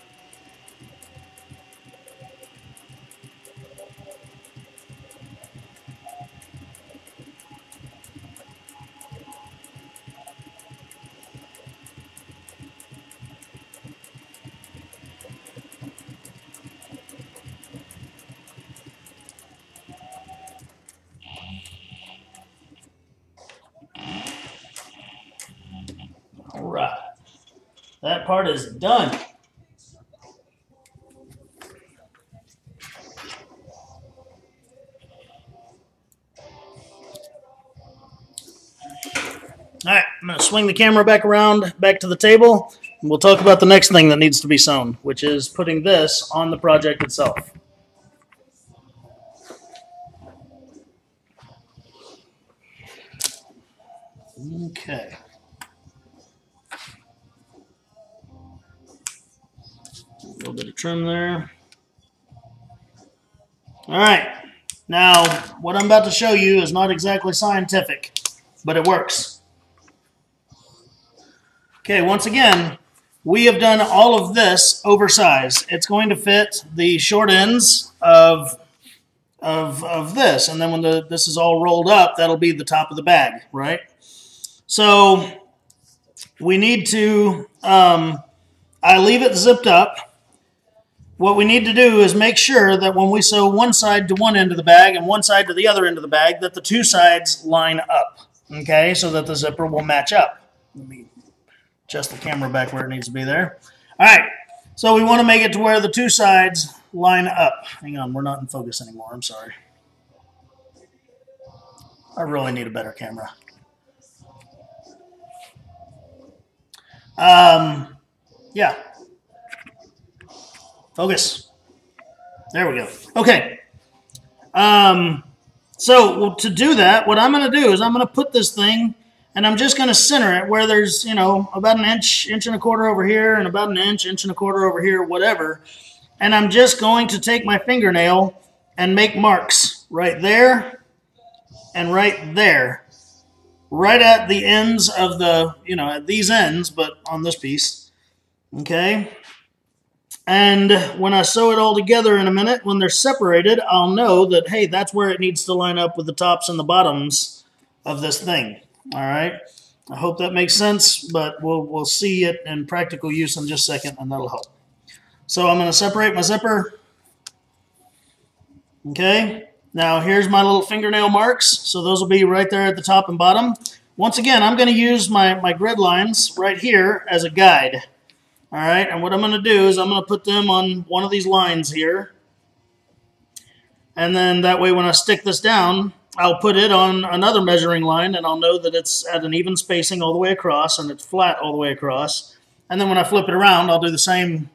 That part is done. All right, I'm going to swing the camera back around, back to the table, and we'll talk about the next thing that needs to be sewn, which is putting this on the project itself. Okay. A little bit of trim there. All right. Now, what I'm about to show you is not exactly scientific, but it works. Okay, once again, we have done all of this oversized. It's going to fit the short ends of, of, of this, and then when the, this is all rolled up, that'll be the top of the bag, right? So we need to, um, I leave it zipped up. What we need to do is make sure that when we sew one side to one end of the bag and one side to the other end of the bag, that the two sides line up, okay, so that the zipper will match up. Let me adjust the camera back where it needs to be there. All right, so we want to make it to where the two sides line up. Hang on, we're not in focus anymore. I'm sorry. I really need a better camera. Um, yeah. Focus. There we go. Okay. Um, so to do that, what I'm going to do is I'm going to put this thing, and I'm just going to center it where there's, you know, about an inch, inch and a quarter over here, and about an inch, inch and a quarter over here, whatever. And I'm just going to take my fingernail and make marks right there and right there, right at the ends of the, you know, at these ends, but on this piece. Okay. And when I sew it all together in a minute, when they're separated, I'll know that, hey, that's where it needs to line up with the tops and the bottoms of this thing. All right, I hope that makes sense, but we'll, we'll see it in practical use in just a second, and that'll help. So I'm going to separate my zipper. Okay, now here's my little fingernail marks. So those will be right there at the top and bottom. Once again, I'm going to use my, my grid lines right here as a guide. All right, and what I'm going to do is I'm going to put them on one of these lines here. And then that way when I stick this down, I'll put it on another measuring line, and I'll know that it's at an even spacing all the way across, and it's flat all the way across. And then when I flip it around, I'll do the same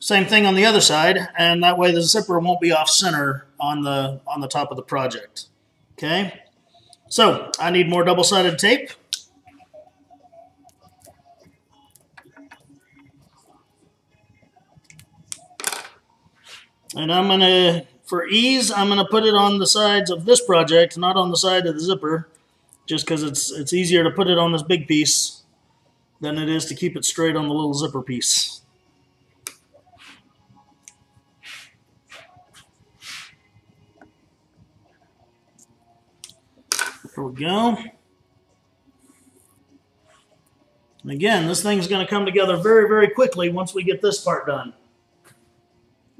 same thing on the other side, and that way the zipper won't be off center on the on the top of the project. Okay? So I need more double-sided tape. And I'm going to, for ease, I'm going to put it on the sides of this project, not on the side of the zipper, just because it's, it's easier to put it on this big piece than it is to keep it straight on the little zipper piece. There we go. And again, this thing's going to come together very, very quickly once we get this part done.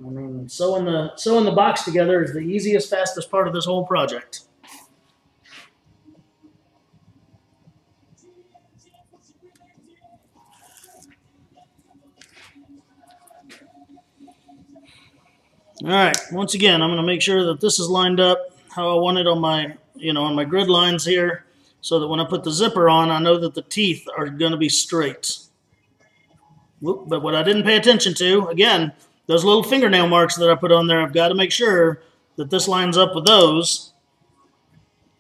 I mean, sewing the, sewing the box together is the easiest, fastest part of this whole project. All right, once again, I'm going to make sure that this is lined up how I want it on my, you know, on my grid lines here, so that when I put the zipper on, I know that the teeth are going to be straight. Whoop, but what I didn't pay attention to, again, those little fingernail marks that I put on there, I've got to make sure that this lines up with those.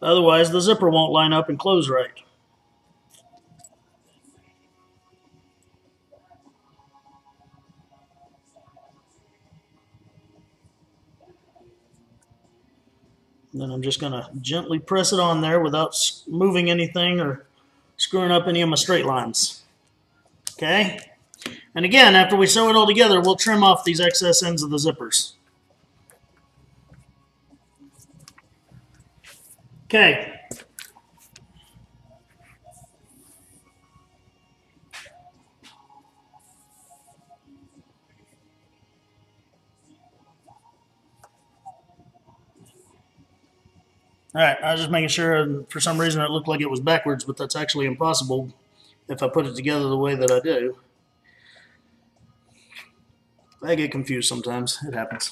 Otherwise, the zipper won't line up and close right. And then I'm just going to gently press it on there without moving anything or screwing up any of my straight lines. Okay? And again, after we sew it all together, we'll trim off these excess ends of the zippers. Okay. All right, I was just making sure, for some reason it looked like it was backwards, but that's actually impossible if I put it together the way that I do. I get confused sometimes. It happens.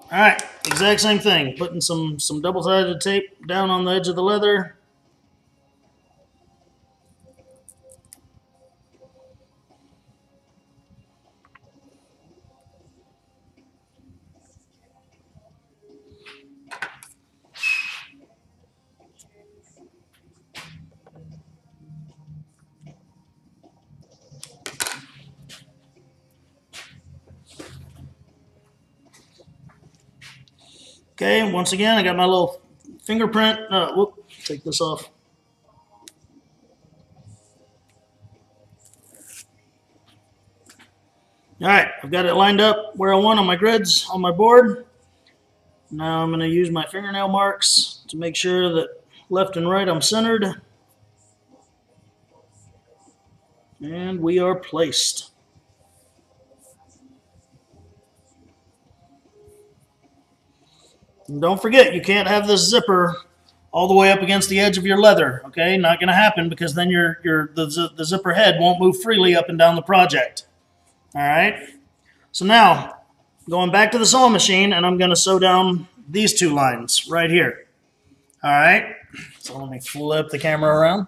All right, exact same thing. Putting some, some double-sided tape down on the edge of the leather. Okay, once again, I got my little fingerprint. Uh, whoop, take this off. All right, I've got it lined up where I want on my grids on my board. Now I'm going to use my fingernail marks to make sure that left and right I'm centered. And we are placed. And don't forget, you can't have this zipper all the way up against the edge of your leather, okay? Not going to happen, because then your, your, the, the zipper head won't move freely up and down the project. All right? So now, going back to the sewing machine, and I'm going to sew down these two lines right here. All right? So let me flip the camera around.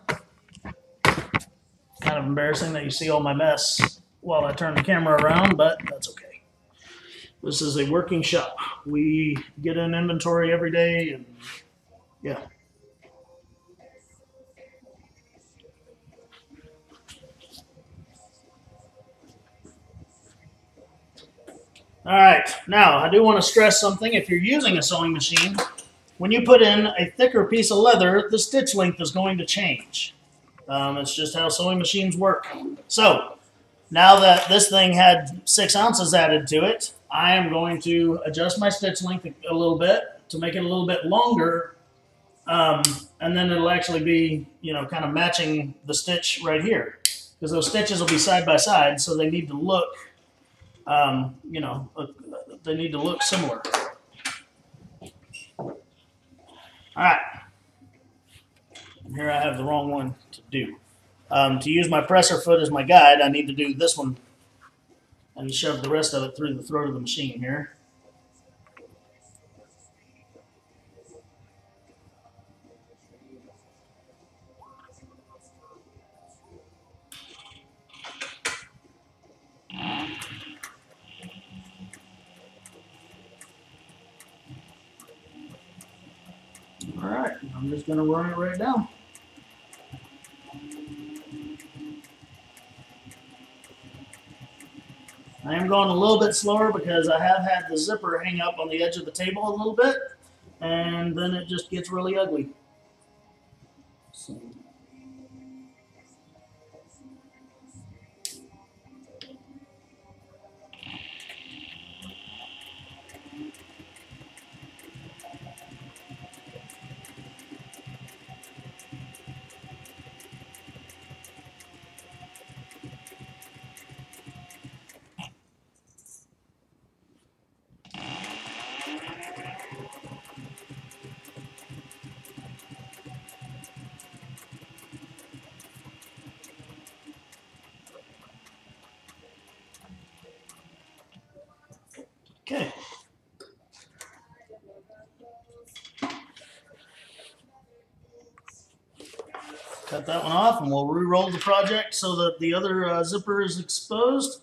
It's kind of embarrassing that you see all my mess while I turn the camera around, but that's okay. This is a working shop. We get an inventory every day, and yeah. All right, now I do want to stress something. If you're using a sewing machine, when you put in a thicker piece of leather, the stitch length is going to change. Um, it's just how sewing machines work. So now that this thing had six ounces added to it, I am going to adjust my stitch length a little bit to make it a little bit longer, um, and then it'll actually be, you know, kind of matching the stitch right here, because those stitches will be side by side, so they need to look, um, you know, they need to look similar. All right, here I have the wrong one to do. Um, to use my presser foot as my guide, I need to do this one. And shove the rest of it through the throat of the machine here. All right, I'm just going to run it right down. I am going a little bit slower because I have had the zipper hang up on the edge of the table a little bit, and then it just gets really ugly. So. Okay. Cut that one off, and we'll re-roll the project so that the other uh, zipper is exposed.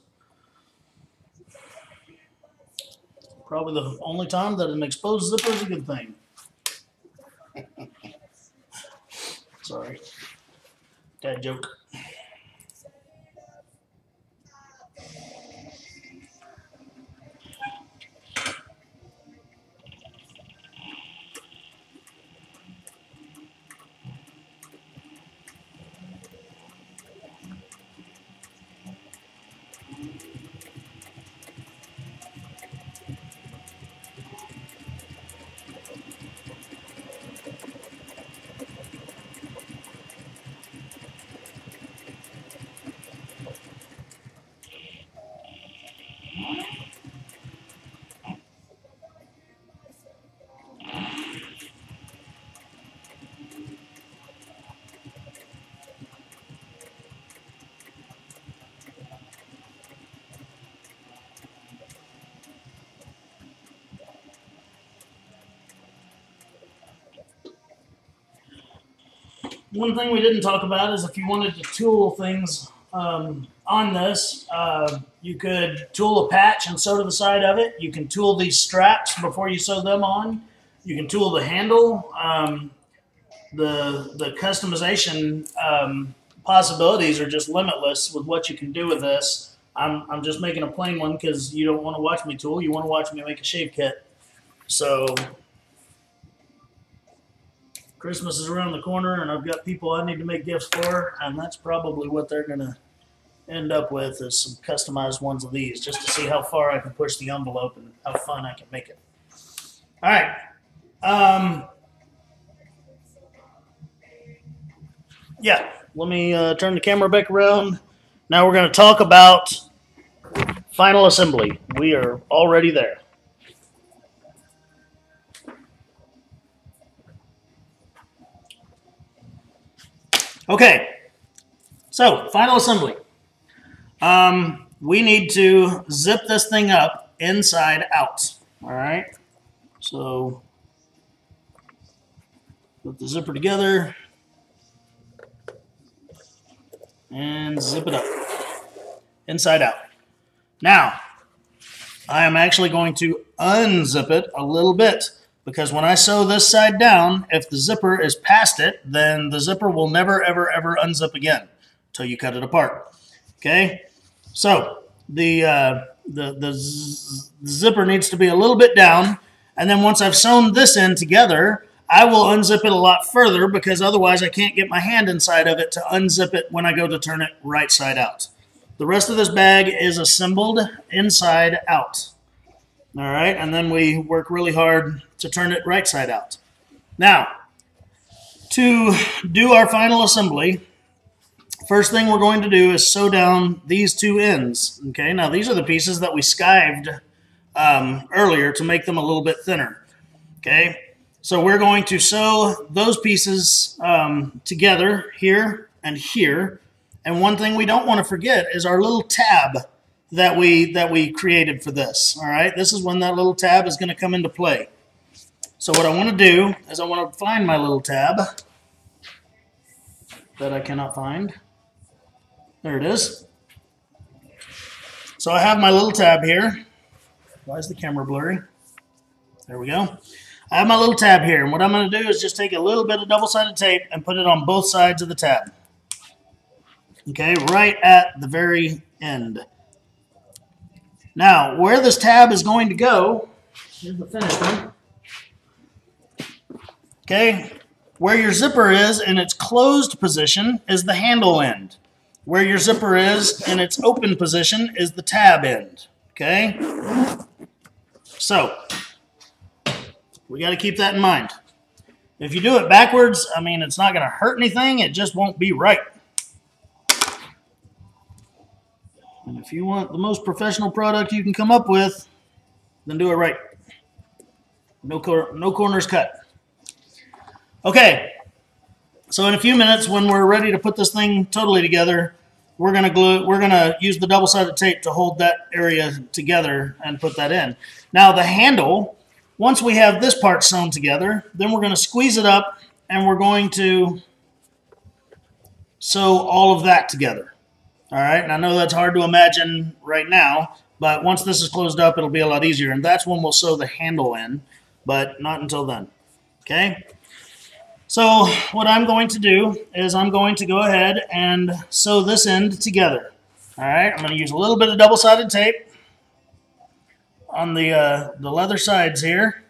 Probably the only time that an exposed zipper is a good thing. Sorry. Dad joke. one thing we didn't talk about is if you wanted to tool things um, on this, uh, you could tool a patch and sew to the side of it. You can tool these straps before you sew them on. You can tool the handle. Um, the the customization um, possibilities are just limitless with what you can do with this. I'm, I'm just making a plain one because you don't want to watch me tool. You want to watch me make a shave kit. So Christmas is around the corner, and I've got people I need to make gifts for, and that's probably what they're going to end up with is some customized ones of these just to see how far I can push the envelope and how fun I can make it. All right. Um, yeah, let me uh, turn the camera back around. Now we're going to talk about final assembly. We are already there. Okay, so final assembly. Um, we need to zip this thing up inside out, all right? So put the zipper together and zip it up inside out. Now, I am actually going to unzip it a little bit because when I sew this side down, if the zipper is past it, then the zipper will never, ever, ever unzip again until you cut it apart. Okay? So the, uh, the, the zipper needs to be a little bit down, and then once I've sewn this end together, I will unzip it a lot further because otherwise I can't get my hand inside of it to unzip it when I go to turn it right side out. The rest of this bag is assembled inside out. All right, and then we work really hard to turn it right side out. Now, to do our final assembly, first thing we're going to do is sew down these two ends. Okay, now these are the pieces that we skived um, earlier to make them a little bit thinner. Okay. So we're going to sew those pieces um, together here and here. And one thing we don't want to forget is our little tab that we that we created for this. All right, this is when that little tab is going to come into play. So what I want to do is I want to find my little tab that I cannot find. There it is. So I have my little tab here. Why is the camera blurry? There we go. I have my little tab here, and what I'm going to do is just take a little bit of double-sided tape and put it on both sides of the tab. Okay, right at the very end. Now, where this tab is going to go, here's the finished one. Okay, where your zipper is in its closed position is the handle end. Where your zipper is in its open position is the tab end. Okay, so we got to keep that in mind. If you do it backwards, I mean, it's not going to hurt anything. It just won't be right. And if you want the most professional product you can come up with, then do it right. No, cor no corners cut. Okay. So in a few minutes, when we're ready to put this thing totally together, we're going to glue. We're going to use the double-sided tape to hold that area together and put that in. Now the handle. Once we have this part sewn together, then we're going to squeeze it up and we're going to sew all of that together. All right, and I know that's hard to imagine right now, but once this is closed up, it'll be a lot easier, and that's when we'll sew the handle in, but not until then. Okay? So what I'm going to do is I'm going to go ahead and sew this end together. All right, I'm going to use a little bit of double-sided tape on the, uh, the leather sides here.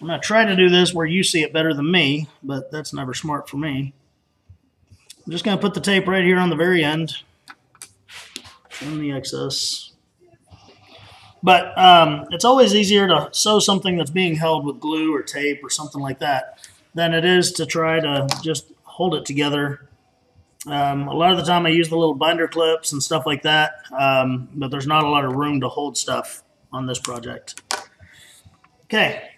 I'm going to try to do this where you see it better than me, but that's never smart for me. I'm just going to put the tape right here on the very end in the excess. But um, it's always easier to sew something that's being held with glue or tape or something like that than it is to try to just hold it together. Um, a lot of the time I use the little binder clips and stuff like that, um, but there's not a lot of room to hold stuff on this project. Okay,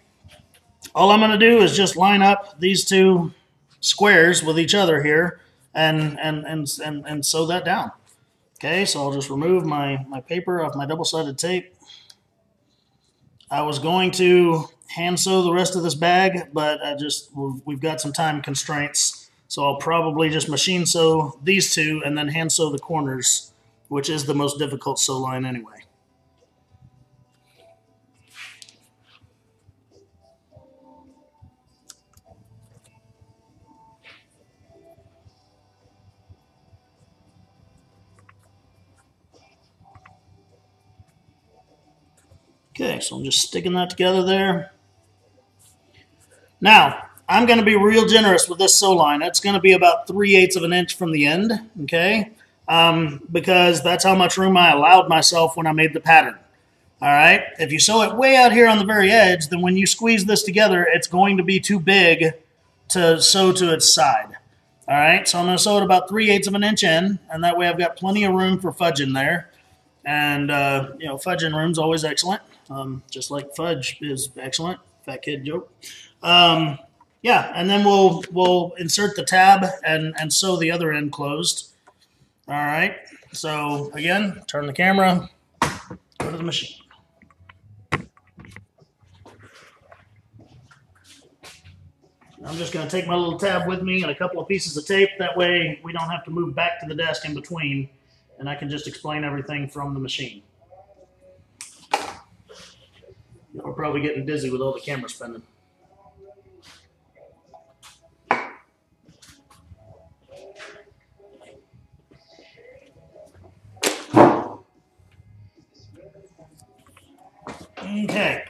all I'm going to do is just line up these two squares with each other here and, and, and, and, and sew that down. Okay, so I'll just remove my, my paper off my double-sided tape. I was going to hand sew the rest of this bag, but I just we've got some time constraints. So I'll probably just machine sew these two and then hand sew the corners, which is the most difficult sew line anyway. Okay, so I'm just sticking that together there. Now, I'm going to be real generous with this sew line. It's going to be about three eighths of an inch from the end, okay? Um, because that's how much room I allowed myself when I made the pattern, all right? If you sew it way out here on the very edge, then when you squeeze this together, it's going to be too big to sew to its side, all right? So I'm going to sew it about three eighths of an inch in, and that way I've got plenty of room for fudging there. And, uh, you know, fudging room's always excellent. Um, just like fudge is excellent, fat kid joke. Um, yeah, and then we'll we'll insert the tab and, and sew the other end closed. All right, so again, turn the camera, go to the machine. I'm just going to take my little tab with me and a couple of pieces of tape. That way we don't have to move back to the desk in between, and I can just explain everything from the machine. We're probably getting dizzy with all the camera spinning. Okay.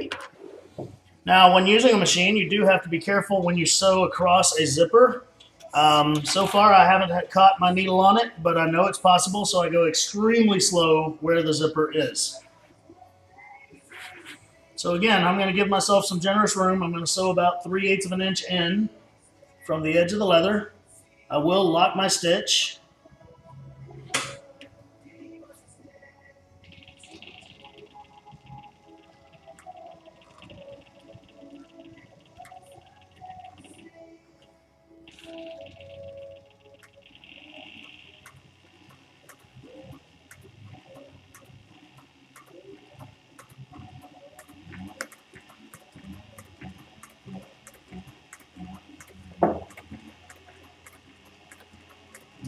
Now, when using a machine, you do have to be careful when you sew across a zipper. Um, so far, I haven't had caught my needle on it, but I know it's possible, so I go extremely slow where the zipper is. So again, I'm going to give myself some generous room. I'm going to sew about three eighths of an inch in from the edge of the leather. I will lock my stitch.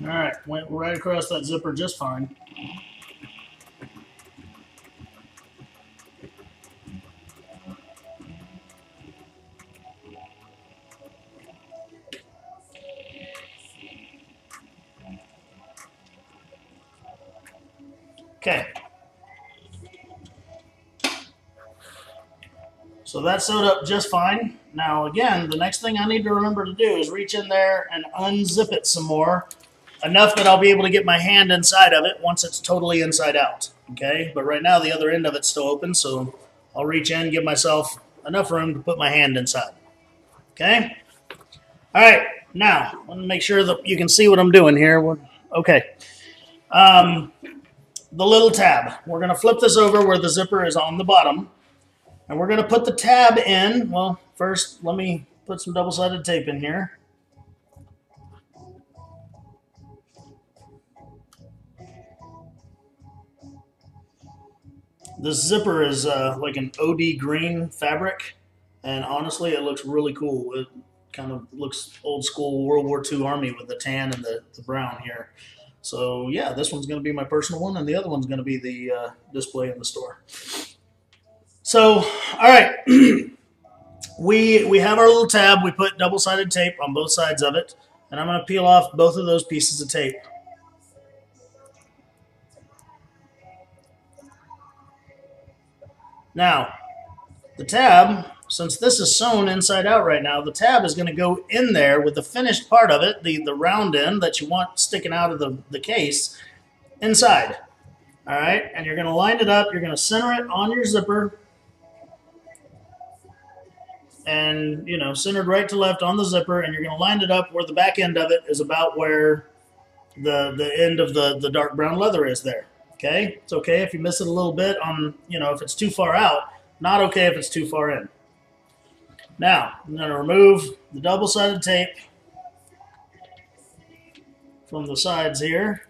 All right, went right across that zipper just fine. Okay. So that sewed up just fine. Now again, the next thing I need to remember to do is reach in there and unzip it some more. Enough that I'll be able to get my hand inside of it once it's totally inside out, okay? But right now, the other end of it's still open, so I'll reach in, give myself enough room to put my hand inside, okay? All right, now, let me make sure that you can see what I'm doing here. We're, okay. Um, the little tab. We're going to flip this over where the zipper is on the bottom, and we're going to put the tab in. Well, first, let me put some double-sided tape in here. This zipper is uh, like an O D green fabric, and honestly, it looks really cool. It kind of looks old-school World War Two Army with the tan and the, the brown here. So, yeah, this one's going to be my personal one, and the other one's going to be the uh, display in the store. So, all right, we, we have our little tab. We put double-sided tape on both sides of it, and I'm going to peel off both of those pieces of tape. Now, the tab, since this is sewn inside out right now, the tab is going to go in there with the finished part of it, the, the round end that you want sticking out of the, the case, inside. All right? And you're going to line it up. You're going to center it on your zipper. And, you know, centered right to left on the zipper. And you're going to line it up where the back end of it is about where the, the end of the, the dark brown leather is there. Okay, it's okay if you miss it a little bit on, you know, if it's too far out. Not okay if it's too far in. Now, I'm going to remove the double-sided tape from the sides here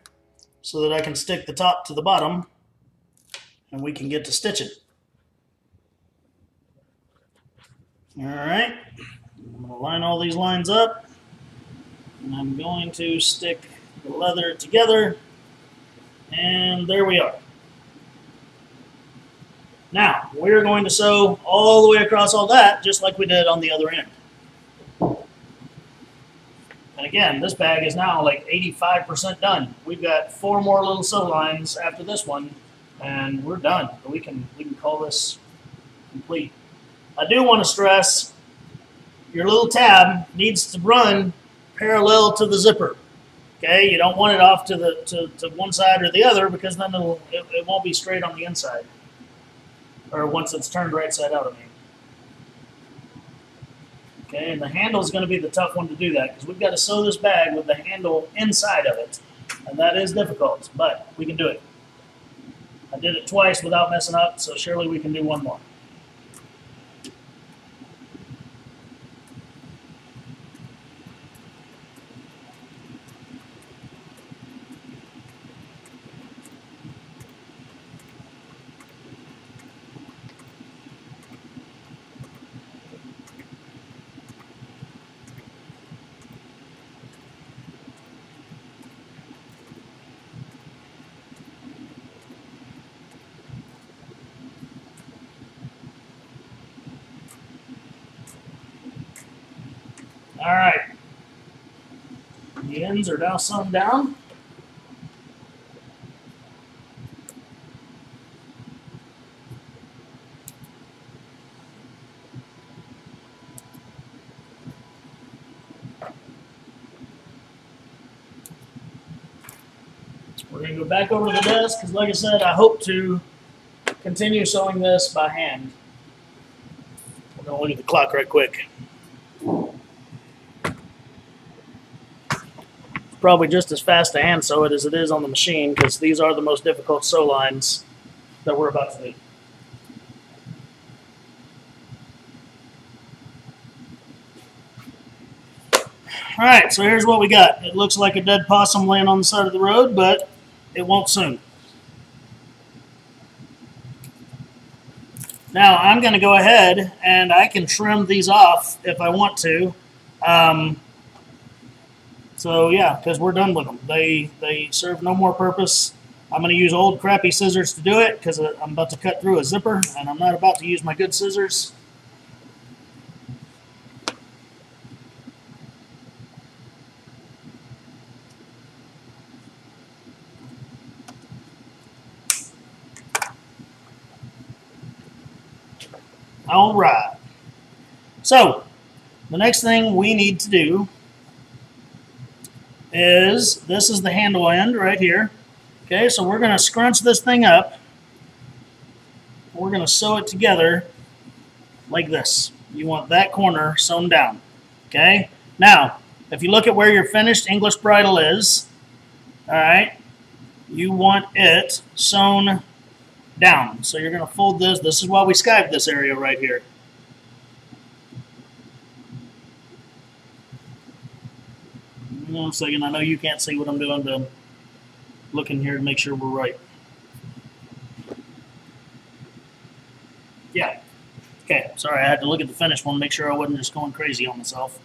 so that I can stick the top to the bottom and we can get to stitching. All right, I'm going to line all these lines up. And I'm going to stick the leather together, and there we are. Now, we're going to sew all the way across all that, just like we did on the other end. And again, this bag is now like eighty-five percent done. We've got four more little sew lines after this one, and we're done. We can, we can call this complete. I do want to stress your little tab needs to run parallel to the zipper. Okay, you don't want it off to the to, to one side or the other, because then it'll, it, it won't be straight on the inside. Or once it's turned right side out, I mean. Okay, and the handle is going to be the tough one to do that, because we've got to sew this bag with the handle inside of it, and that is difficult, but we can do it. I did it twice without messing up, so surely we can do one more. All right, the ends are now sewn down. We're going to go back over to the desk, because like I said, I hope to continue sewing this by hand. We're going to look at the clock right quick. Probably just as fast to hand sew it as it is on the machine, because these are the most difficult sew lines that we're about to do. All right, so here's what we got. It looks like a dead possum laying on the side of the road, but it won't soon. Now I'm going to go ahead and I can trim these off if I want to. Um, So yeah, because we're done with them. They they serve no more purpose. I'm going to use old crappy scissors to do it, because I'm about to cut through a zipper, and I'm not about to use my good scissors. All right. So the next thing we need to do is, this is the handle end right here. Okay, so we're going to scrunch this thing up. We're going to sew it together like this. You want that corner sewn down. Okay, now, if you look at where your finished English bridle is, all right, you want it sewn down. So you're going to fold this. This is why we skived this area right here. One second, I know you can't see what I'm doing, but I'm looking here to make sure we're right. Yeah. Okay, sorry, I had to look at the finished one, make sure I wasn't just going crazy on myself.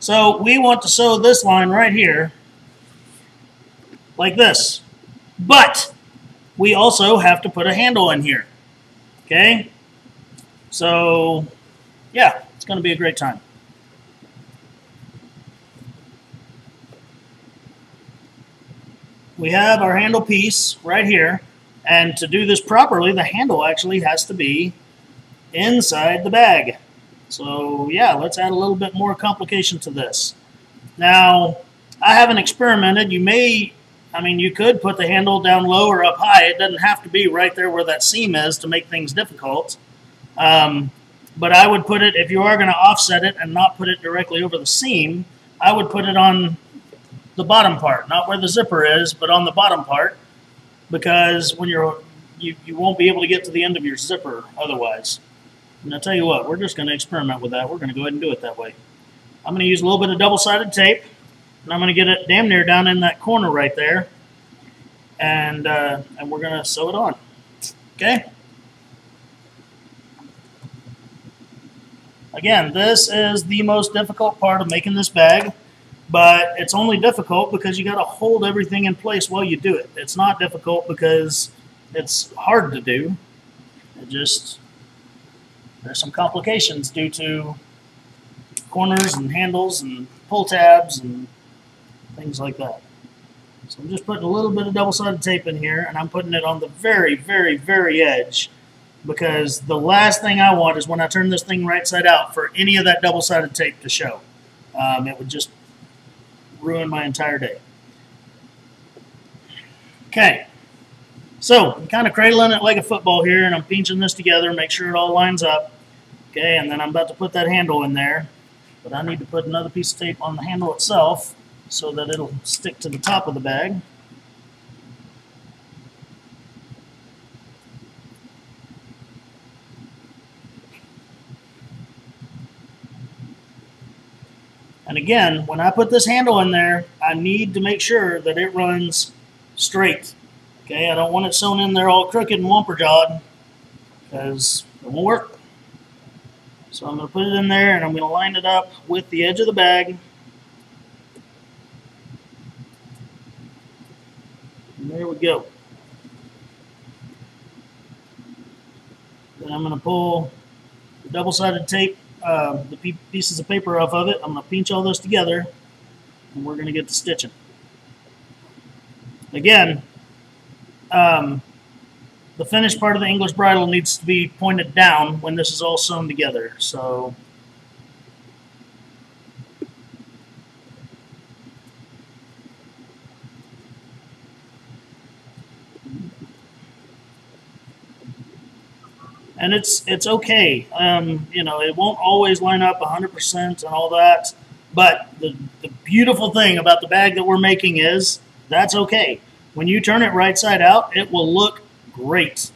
So we want to sew this line right here like this. But we also have to put a handle in here. Okay? So, yeah, it's going to be a great time. We have our handle piece right here, and to do this properly, the handle actually has to be inside the bag. So yeah, let's add a little bit more complication to this. Now, I haven't experimented. You may, I mean, you could put the handle down low or up high. It doesn't have to be right there where that seam is to make things difficult. Um, but I would put it, if you are going to offset it and not put it directly over the seam, I would put it on the bottom part, not where the zipper is, but on the bottom part, because when you're you, you won't be able to get to the end of your zipper otherwise. And I'll tell you what, we're just going to experiment with that. We're going to go ahead and do it that way. I'm going to use a little bit of double-sided tape, and I'm going to get it damn near down in that corner right there, and uh, and we're going to sew it on. Okay. Again, this is the most difficult part of making this bag. But it's only difficult because you got to hold everything in place while you do it. It's not difficult because it's hard to do. It just, there's some complications due to corners and handles and pull tabs and things like that. So I'm just putting a little bit of double-sided tape in here, and I'm putting it on the very, very, very edge, because the last thing I want is when I turn this thing right side out for any of that double-sided tape to show. Um, it would just ruin my entire day. Okay, so I'm kind of cradling it like a football here, and I'm pinching this together, make sure it all lines up. Okay, and then I'm about to put that handle in there, but I need to put another piece of tape on the handle itself, so that it'll stick to the top of the bag. And again, when I put this handle in there, I need to make sure that it runs straight. Okay, I don't want it sewn in there all crooked and whomper-jawed, because it won't work. So I'm going to put it in there, and I'm going to line it up with the edge of the bag. There we go. Then I'm going to pull the double-sided tape, uh, the pieces of paper off of it. I'm going to pinch all those together, and we're going to get to stitching. Again, um, the finished part of the English bridle needs to be pointed down when this is all sewn together. So And it's it's okay, um, you know, it won't always line up one hundred percent and all that, but the, the beautiful thing about the bag that we're making is that's okay. When you turn it right side out, it will look great.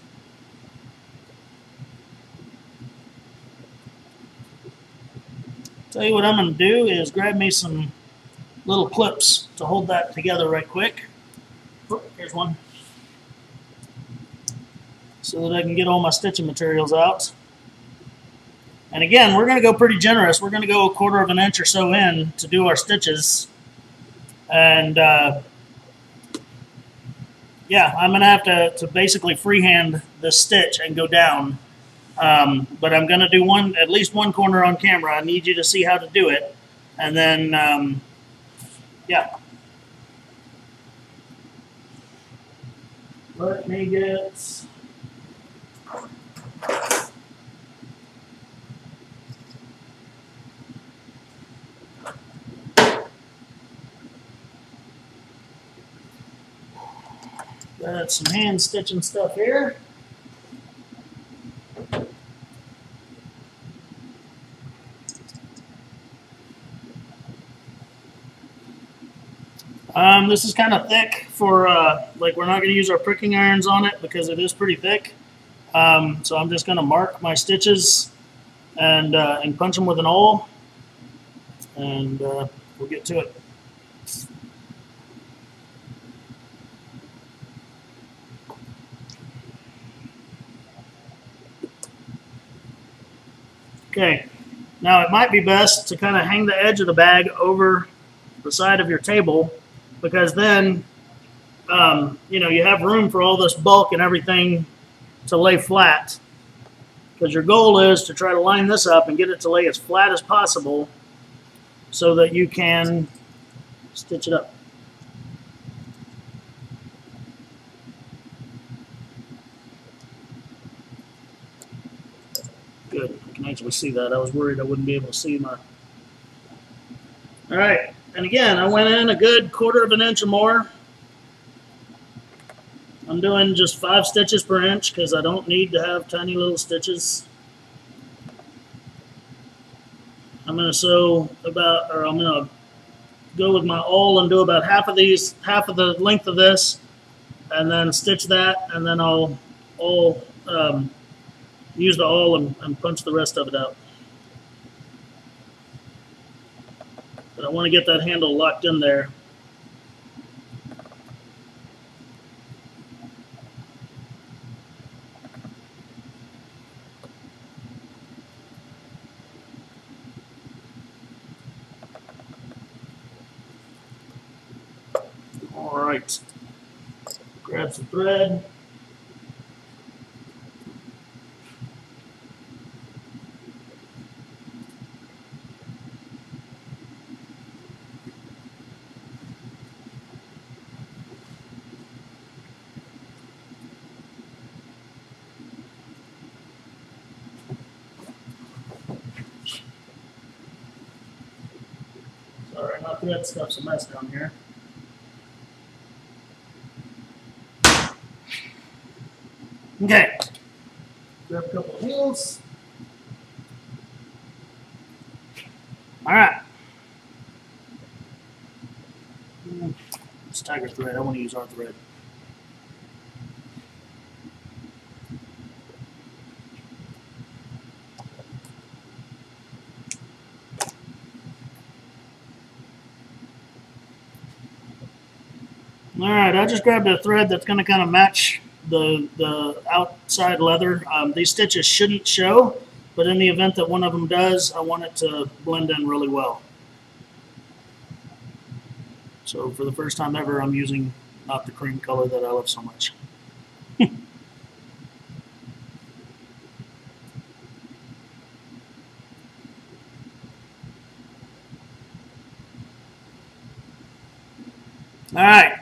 Tell you what I'm going to do is grab me some little clips to hold that together right quick. Oh, here's one. So that I can get all my stitching materials out. And again, we're going to go pretty generous. We're going to go a quarter of an inch or so in to do our stitches. And uh, yeah, I'm going to have to, to basically freehand this stitch and go down. Um, but I'm going to do one, at least one corner on camera. I need you to see how to do it. And then, um, yeah. Let me get... Got some hand stitching stuff here. Um, this is kind of thick for, uh, like we're not going to use our pricking irons on it because it is pretty thick. Um, so I'm just going to mark my stitches and, uh, and punch them with an awl, and uh, we'll get to it. Okay, now it might be best to kind of hang the edge of the bag over the side of your table, because then, um, you know, you have room for all this bulk and everything to lay flat, because your goal is to try to line this up and get it to lay as flat as possible so that you can stitch it up. Good, I can actually see that. I was worried I wouldn't be able to see my... All right, and again, I went in a good quarter of an inch or more. I'm doing just five stitches per inch because I don't need to have tiny little stitches. I'm going to sew about, or I'm going to go with my awl and do about half of these, half of the length of this, and then stitch that, and then I'll, I'll um, use the awl and, and punch the rest of it out. But I want to get that handle locked in there. Alright, grab some thread. That stuff's a mess down here. Okay. Grab a couple of heels. All right. It's tiger thread. I want to use our thread. Alright, I just grabbed a thread that's going to kind of match the, the outside leather. Um, these stitches shouldn't show, but in the event that one of them does, I want it to blend in really well. So for the first time ever, I'm using not the cream color that I love so much. Alright.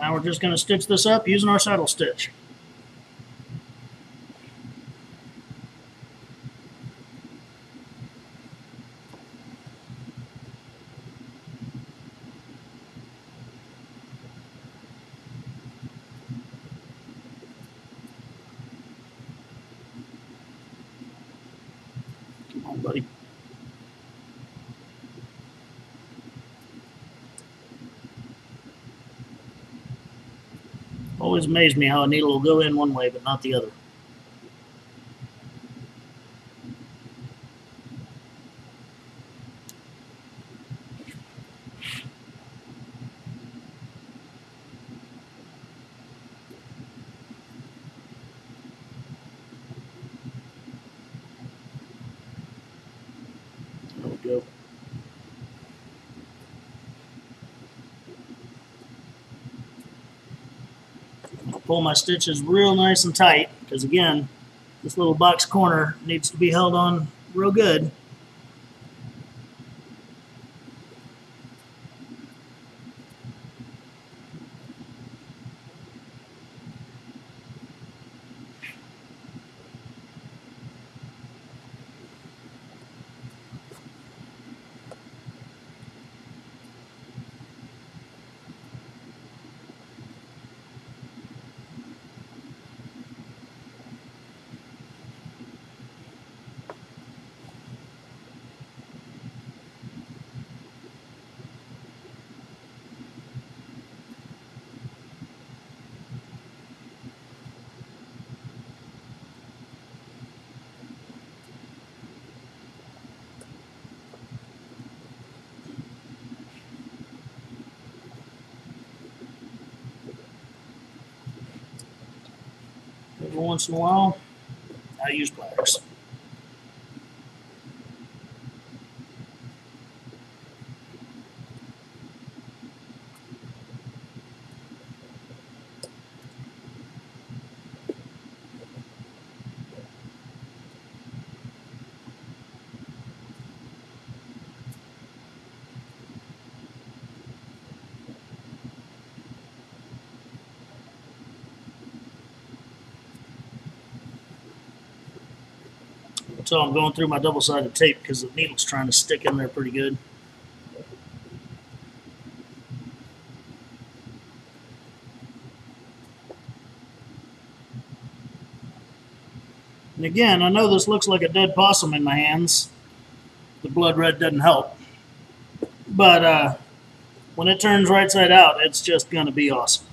Now we're just going to stitch this up using our saddle stitch. Come on, buddy. Always amazed me how a needle will go in one way but not the other. There we go. Pull my stitches real nice and tight, because again, this little box corner needs to be held on real good. Once in a while, I use pliers. So I'm going through my double-sided tape because the needle's trying to stick in there pretty good. And again, I know this looks like a dead possum in my hands. The blood red doesn't help. But uh, when it turns right side out, it's just going to be awesome.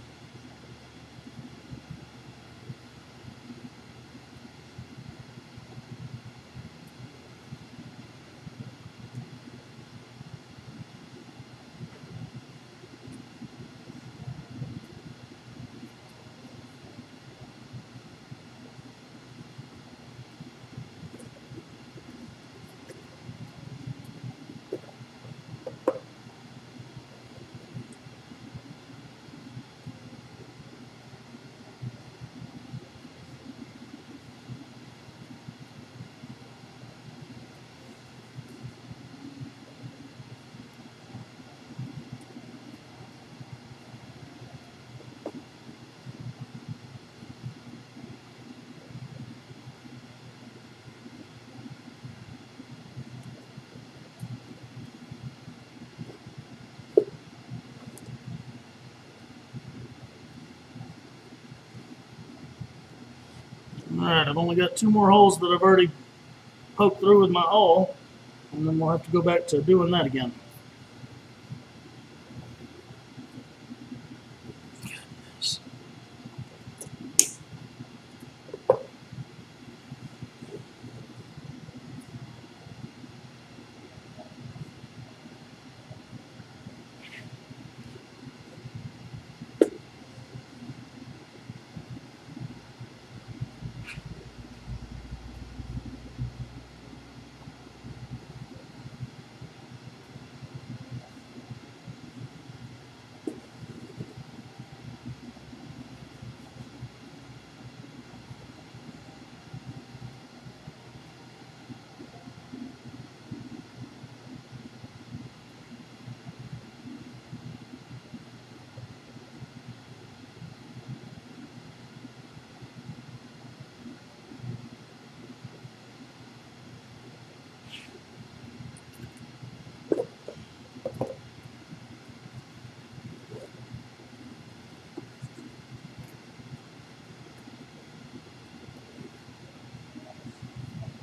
Alright, I've only got two more holes that I've already poked through with my awl, and then we'll have to go back to doing that again. Goodness.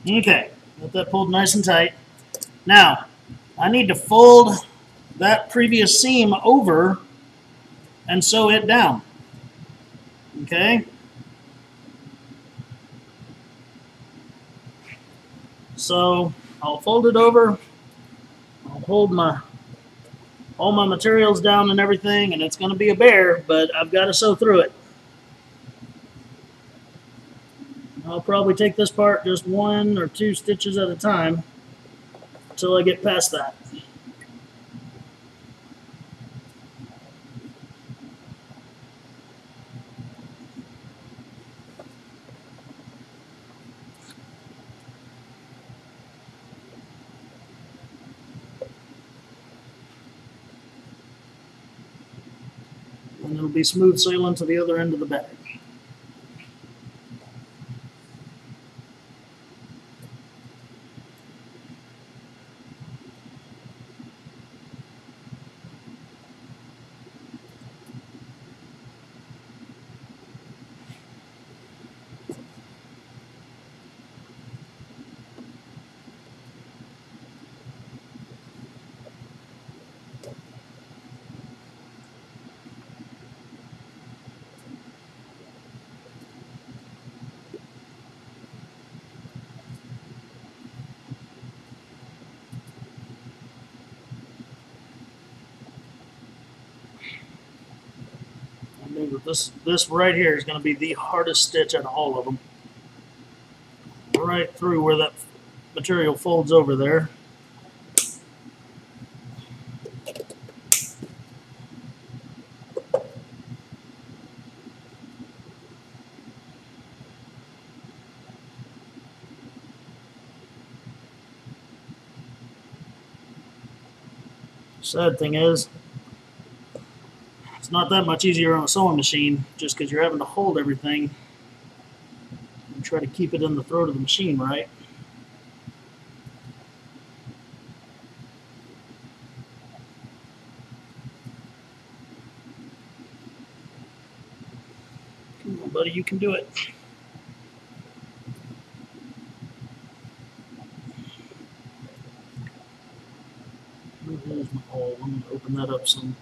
Okay, got that pulled nice and tight. Now, I need to fold that previous seam over and sew it down. Okay? So, I'll fold it over, I'll hold my, all my materials down and everything, and it's going to be a bear, but I've got to sew through it. I'll probably take this part just one or two stitches at a time until I get past that. And it'll be smooth sailing to the other end of the bag. This, this right here is going to be the hardest stitch out of all of them. Right through where that material folds over there. Sad thing is, not that much easier on a sewing machine, just because you're having to hold everything and try to keep it in the throat of the machine, right? Come on, buddy, you can do it. There's my hole. I'm going to open that up some.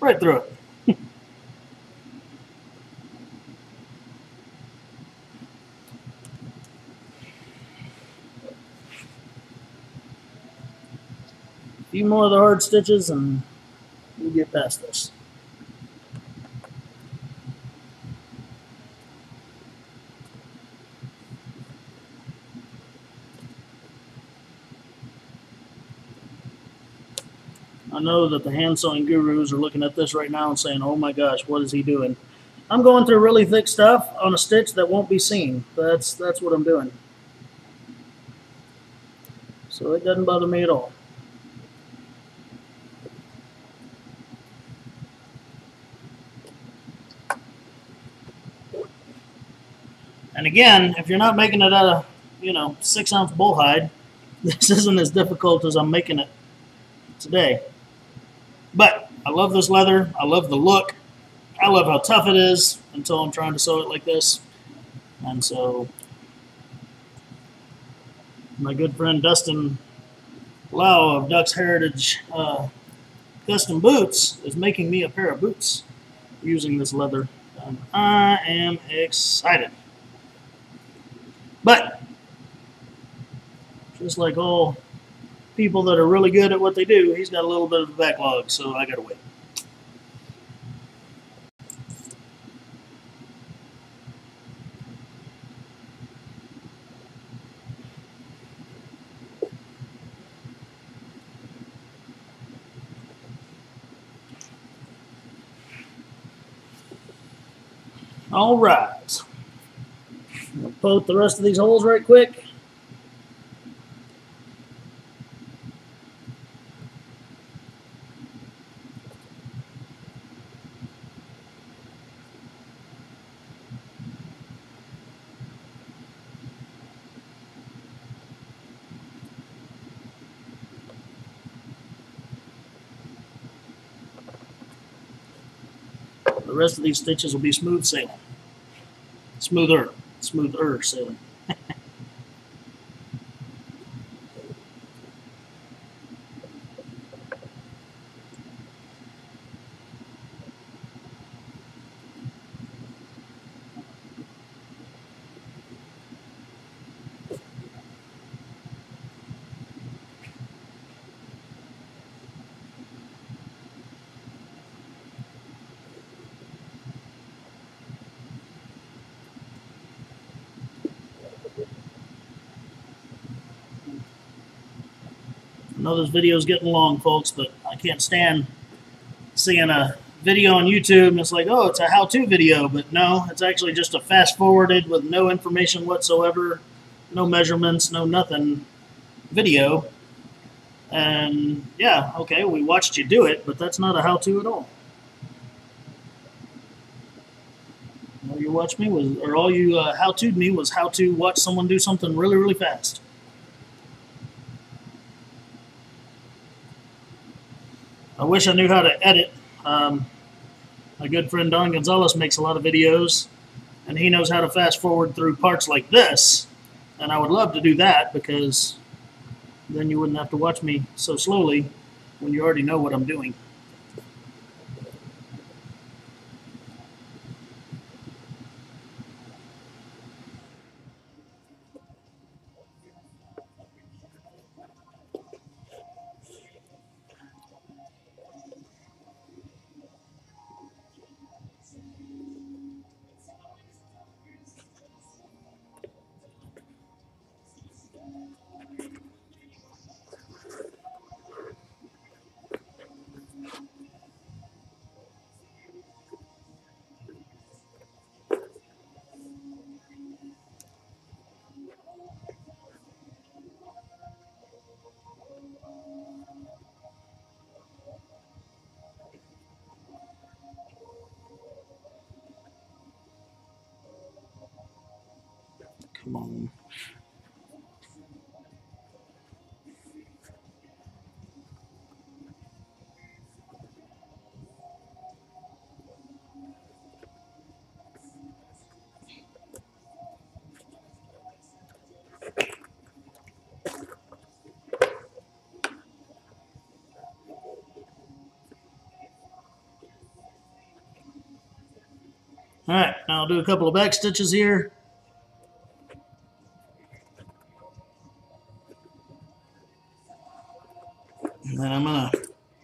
Right through it. A few more of the hard stitches and we'll get past this. I know that the hand sewing gurus are looking at this right now and saying, oh my gosh, what is he doing? I'm going through really thick stuff on a stitch that won't be seen. That's, that's what I'm doing. So it doesn't bother me at all. And again, if you're not making it out of, you know, six ounce bull hide, this isn't as difficult as I'm making it today. But I love this leather. I love the look. I love how tough it is until I'm trying to sew it like this. And so my good friend Dustin Lau of Ducks Heritage uh, Custom Boots is making me a pair of boots using this leather. And I am excited. But just like all people that are really good at what they do, he's got a little bit of a backlog, so I gotta wait. All right. I'll poke the rest of these holes right quick. The rest of these stitches will be smooth sailing. Smoother. Smoother sailing. I know this video is getting long, folks, but I can't stand seeing a video on YouTube and it's like, oh, it's a how-to video, but no, it's actually just a fast-forwarded with no information whatsoever, no measurements, no nothing video. And yeah, okay, we watched you do it, but that's not a how-to at all. All you watched me was, or all you uh, how-to'd me was how to watch someone do something really, really fast. I wish I knew how to edit. Um, my good friend Don Gonzalez makes a lot of videos, and he knows how to fast forward through parts like this, and I would love to do that because then you wouldn't have to watch me so slowly when you already know what I'm doing. Come on. All right, now I'll do a couple of back stitches here.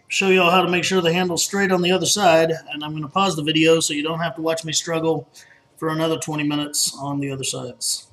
Show y'all how to make sure the handle's straight on the other side, and I'm going to pause the video so you don't have to watch me struggle for another twenty minutes on the other sides.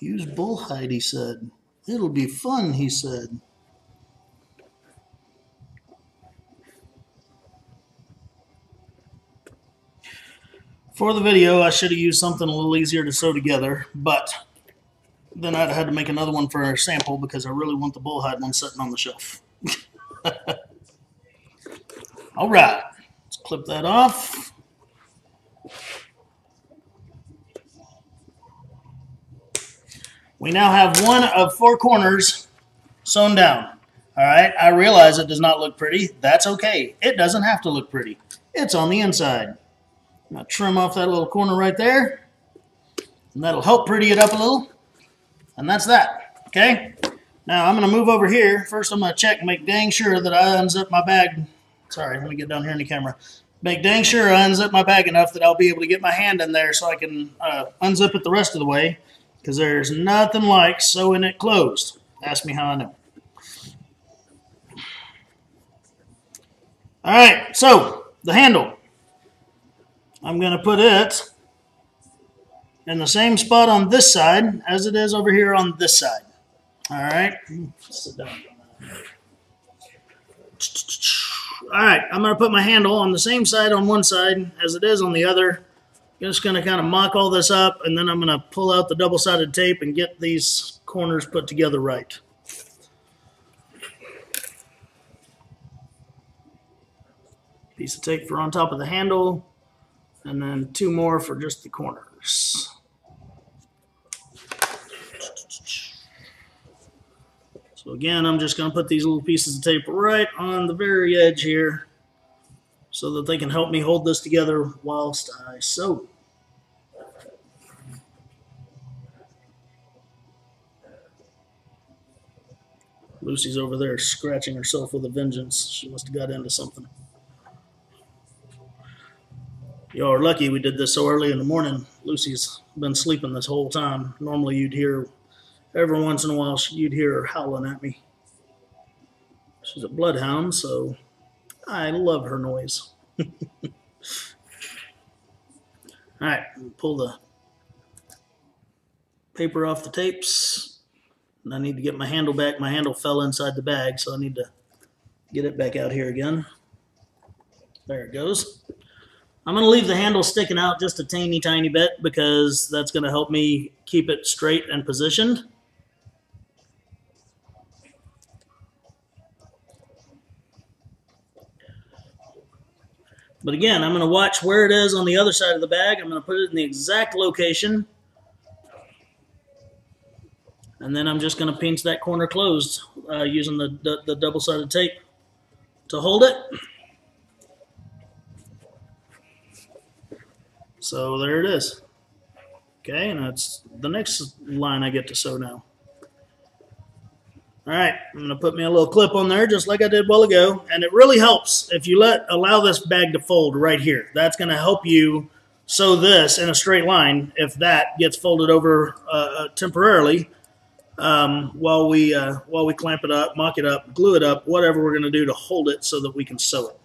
Use bull hide, he said. It'll be fun, he said. For the video, I should have used something a little easier to sew together, but then I'd had to make another one for our sample because I really want the bull hide one sitting on the shelf. All right, let's clip that off. We now have one of four corners sewn down. All right, I realize it does not look pretty. That's okay. It doesn't have to look pretty. It's on the inside. Now trim off that little corner right there, and that'll help pretty it up a little. And that's that, okay? Now I'm gonna move over here. First I'm gonna check and make dang sure that I unzip my bag. Sorry, let me get down here in the camera. Make dang sure I unzip my bag enough that I'll be able to get my hand in there so I can uh, unzip it the rest of the way, because there's nothing like sewing it closed. Ask me how I know. All right, so the handle. I'm going to put it in the same spot on this side as it is over here on this side. All right. All right. I'm going to put my handle on the same side on one side as it is on the other. I'm just going to kind of mock all this up, and then I'm going to pull out the double-sided tape and get these corners put together right. Piece of tape for on top of the handle. And then two more for just the corners. So again, I'm just going to put these little pieces of tape right on the very edge here so that they can help me hold this together whilst I sew. Lucy's over there scratching herself with a vengeance. She must have got into something. Y'all are lucky we did this so early in the morning. Lucy's been sleeping this whole time. Normally you'd hear, every once in a while, you'd hear her howling at me. She's a bloodhound, so I love her noise. All right, pull the paper off the tapes. And I need to get my handle back. My handle fell inside the bag, so I need to get it back out here again. There it goes. I'm going to leave the handle sticking out just a teeny tiny bit because that's going to help me keep it straight and positioned. But again, I'm going to watch where it is on the other side of the bag. I'm going to put it in the exact location. And then I'm just going to pinch that corner closed uh, using the, the double-sided tape to hold it. So there it is. Okay, and that's the next line I get to sew now. All right, I'm going to put me a little clip on there just like I did a while ago. And it really helps if you let allow this bag to fold right here. That's going to help you sew this in a straight line if that gets folded over uh, temporarily um, while we uh, while we clamp it up, mock it up, glue it up, whatever we're going to do to hold it so that we can sew it.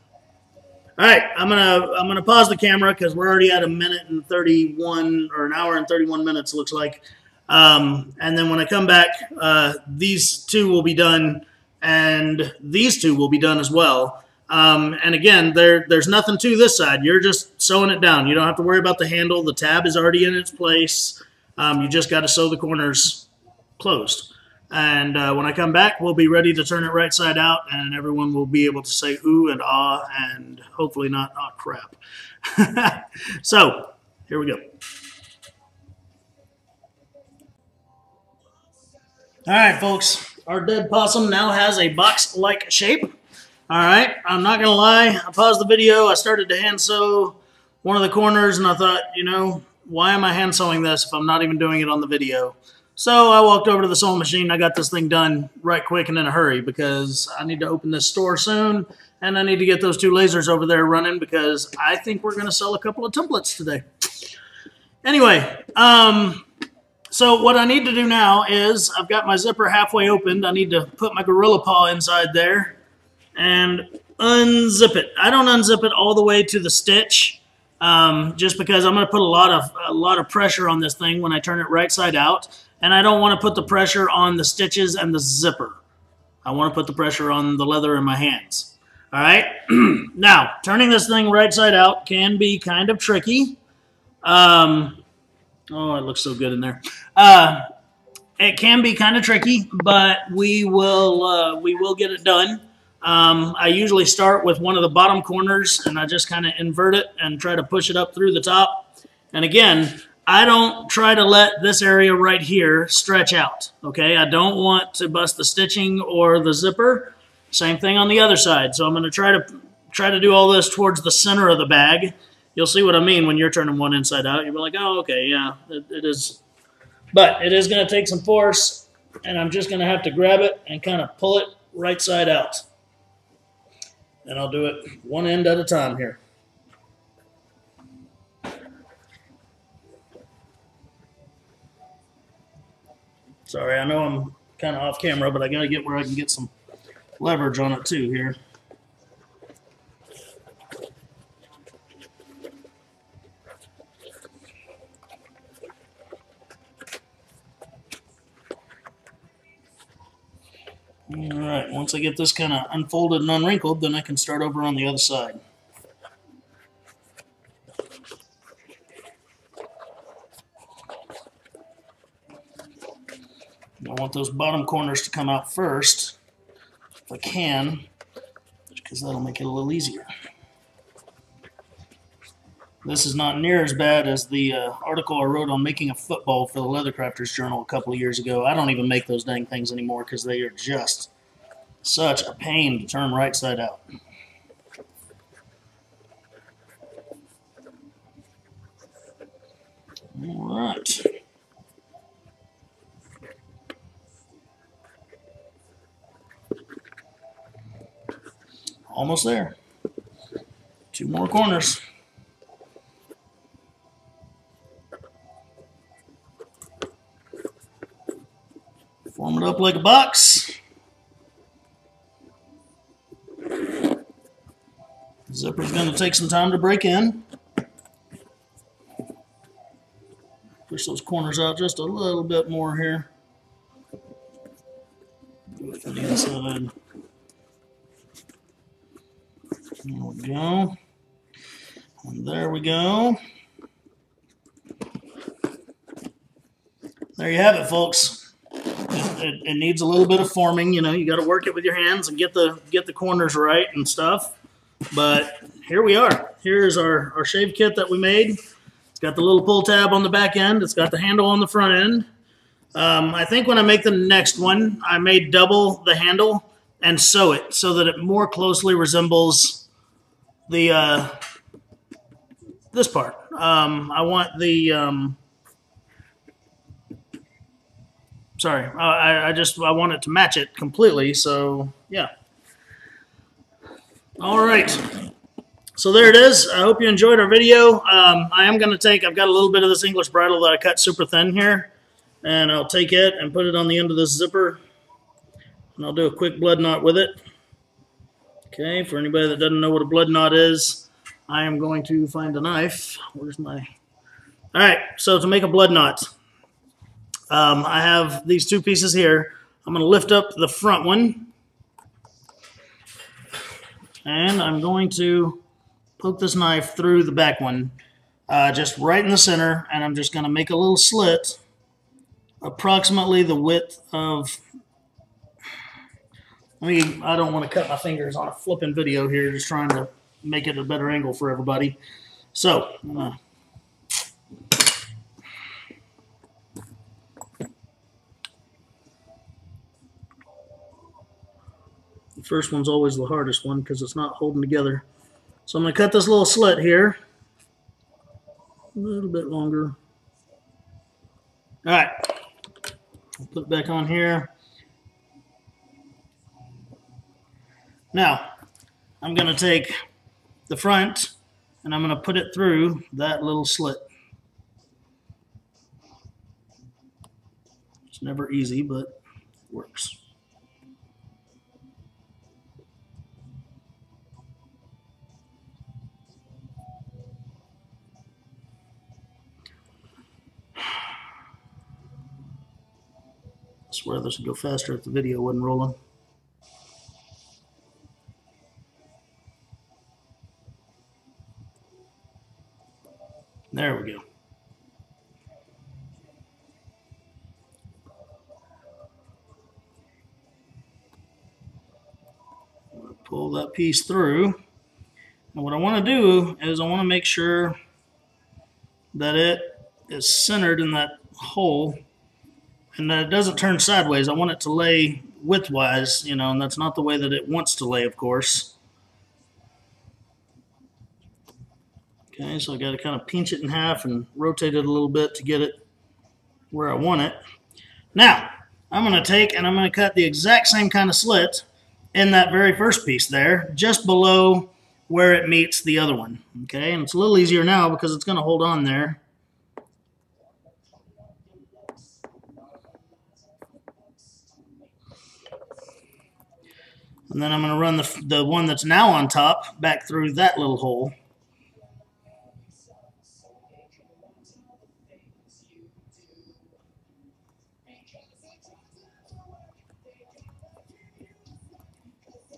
All right, I'm gonna I'm gonna pause the camera because we're already at a minute and thirty-one or an hour and thirty-one minutes looks like, um, and then when I come back, uh, these two will be done, and these two will be done as well. Um, and again, there there's nothing to this side. You're just sewing it down. You don't have to worry about the handle. The tab is already in its place. Um, you just got to sew the corners closed. And uh, when I come back, we'll be ready to turn it right side out, and everyone will be able to say ooh and ah and hopefully not ah crap. So here we go. All right, folks. Our dead possum now has a box-like shape. All right. I'm not going to lie. I paused the video. I started to hand sew one of the corners, and I thought, you know, why am I hand sewing this if I'm not even doing it on the video? So I walked over to the sewing machine. I got this thing done right quick and in a hurry because I need to open this store soon, and I need to get those two lasers over there running because I think we're going to sell a couple of templates today. Anyway, um, so what I need to do now is I've got my zipper halfway opened. I need to put my gorilla paw inside there and unzip it. I don't unzip it all the way to the stitch um, just because I'm going to put a lot of a lot of pressure on this thing when I turn it right side out. and I don't want to put the pressure on the stitches and the zipper. I want to put the pressure on the leather in my hands. All right. Now, turning this thing right side out can be kind of tricky. Um, oh, it looks so good in there. Uh, it can be kind of tricky, but we will uh, we will get it done. Um, I usually start with one of the bottom corners, and I just kind of invert it and try to push it up through the top. And again, I don't try to let this area right here stretch out, okay? I don't want to bust the stitching or the zipper. Same thing on the other side. So I'm going to try to try to do all this towards the center of the bag. You'll see what I mean when you're turning one inside out. You'll be like, oh, okay, yeah, it, it is. But it is going to take some force, and I'm just going to have to grab it and kind of pull it right side out. And I'll do it one end at a time here. Sorry, I know I'm kind of off camera, but I got to get where I can get some leverage on it too here. All right, once I get this kind of unfolded and unwrinkled, then I can start over on the other side. I want those bottom corners to come out first, if I can, because that'll make it a little easier. This is not near as bad as the uh, article I wrote on making a football for the Leathercrafters Journal a couple of years ago. I don't even make those dang things anymore because they are just such a pain to turn right side out. All right. Almost there. Two more corners. Form it up like a box. The zipper's going to take some time to break in. Push those corners out just a little bit more here. Do it from the inside. There we go. And there we go. There you have it, folks. It, it needs a little bit of forming, you know. You got to work it with your hands and get the get the corners right and stuff. But here we are. Here's our our shave kit that we made. It's got the little pull tab on the back end. It's got the handle on the front end. Um, I think when I make the next one, I may double the handle and sew it so that it more closely resembles the uh, this part. Um, I want the. Um, sorry, I, I just I want it to match it completely. So yeah. All right. So there it is. I hope you enjoyed our video. Um, I am going to take. I've got a little bit of this English bridle that I cut super thin here, and I'll take it and put it on the end of this zipper, and I'll do a quick blood knot with it. Okay, for anybody that doesn't know what a blood knot is, I am going to find a knife. Where's my... All right, so to make a blood knot, um, I have these two pieces here. I'm going to lift up the front one, and I'm going to poke this knife through the back one, uh, just right in the center, and I'm just going to make a little slit approximately the width of... I mean, I don't want to cut my fingers on a flipping video here, just trying to make it a better angle for everybody. So, I'm gonna... the first one's always the hardest one because it's not holding together. So I'm going to cut this little slit here. A little bit longer. All right. I'll put it back on here. Now, I'm going to take the front, and I'm going to put it through that little slit. It's never easy, but it works. swear this would go faster if the video wasn't rolling. There we go. Pull that piece through, and what I want to do is I want to make sure that it is centered in that hole and that it doesn't turn sideways. I want it to lay widthwise, you know, and that's not the way that it wants to lay, of course. Okay, so I got to kind of pinch it in half and rotate it a little bit to get it where I want it. Now I'm going to take and I'm going to cut the exact same kind of slit in that very first piece there, just below where it meets the other one. Okay, and it's a little easier now because it's going to hold on there. And then I'm going to run the, the one that's now on top back through that little hole.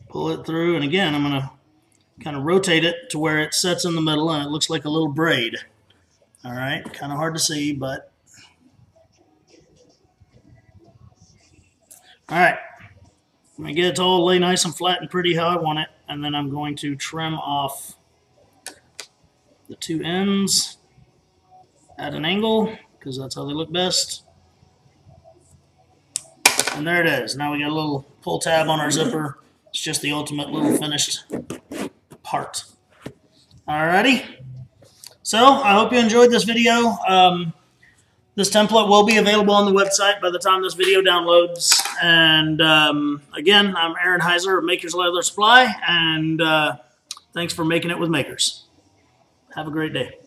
Pull it through, and again I'm going to kind of rotate it to where it sets in the middle and it looks like a little braid. Alright, kind of hard to see, but alright, I'm going to get it to all lay nice and flat and pretty how I want it, and then I'm going to trim off the two ends at an angle because that's how they look best. And there it is. Now we got a little pull tab on our zipper. It's just the ultimate little finished part. Alrighty. So I hope you enjoyed this video. Um, this template will be available on the website by the time this video downloads. And um, again, I'm Aaron Heiser of Maker's Leather Supply, and uh, thanks for making it with Makers. Have a great day.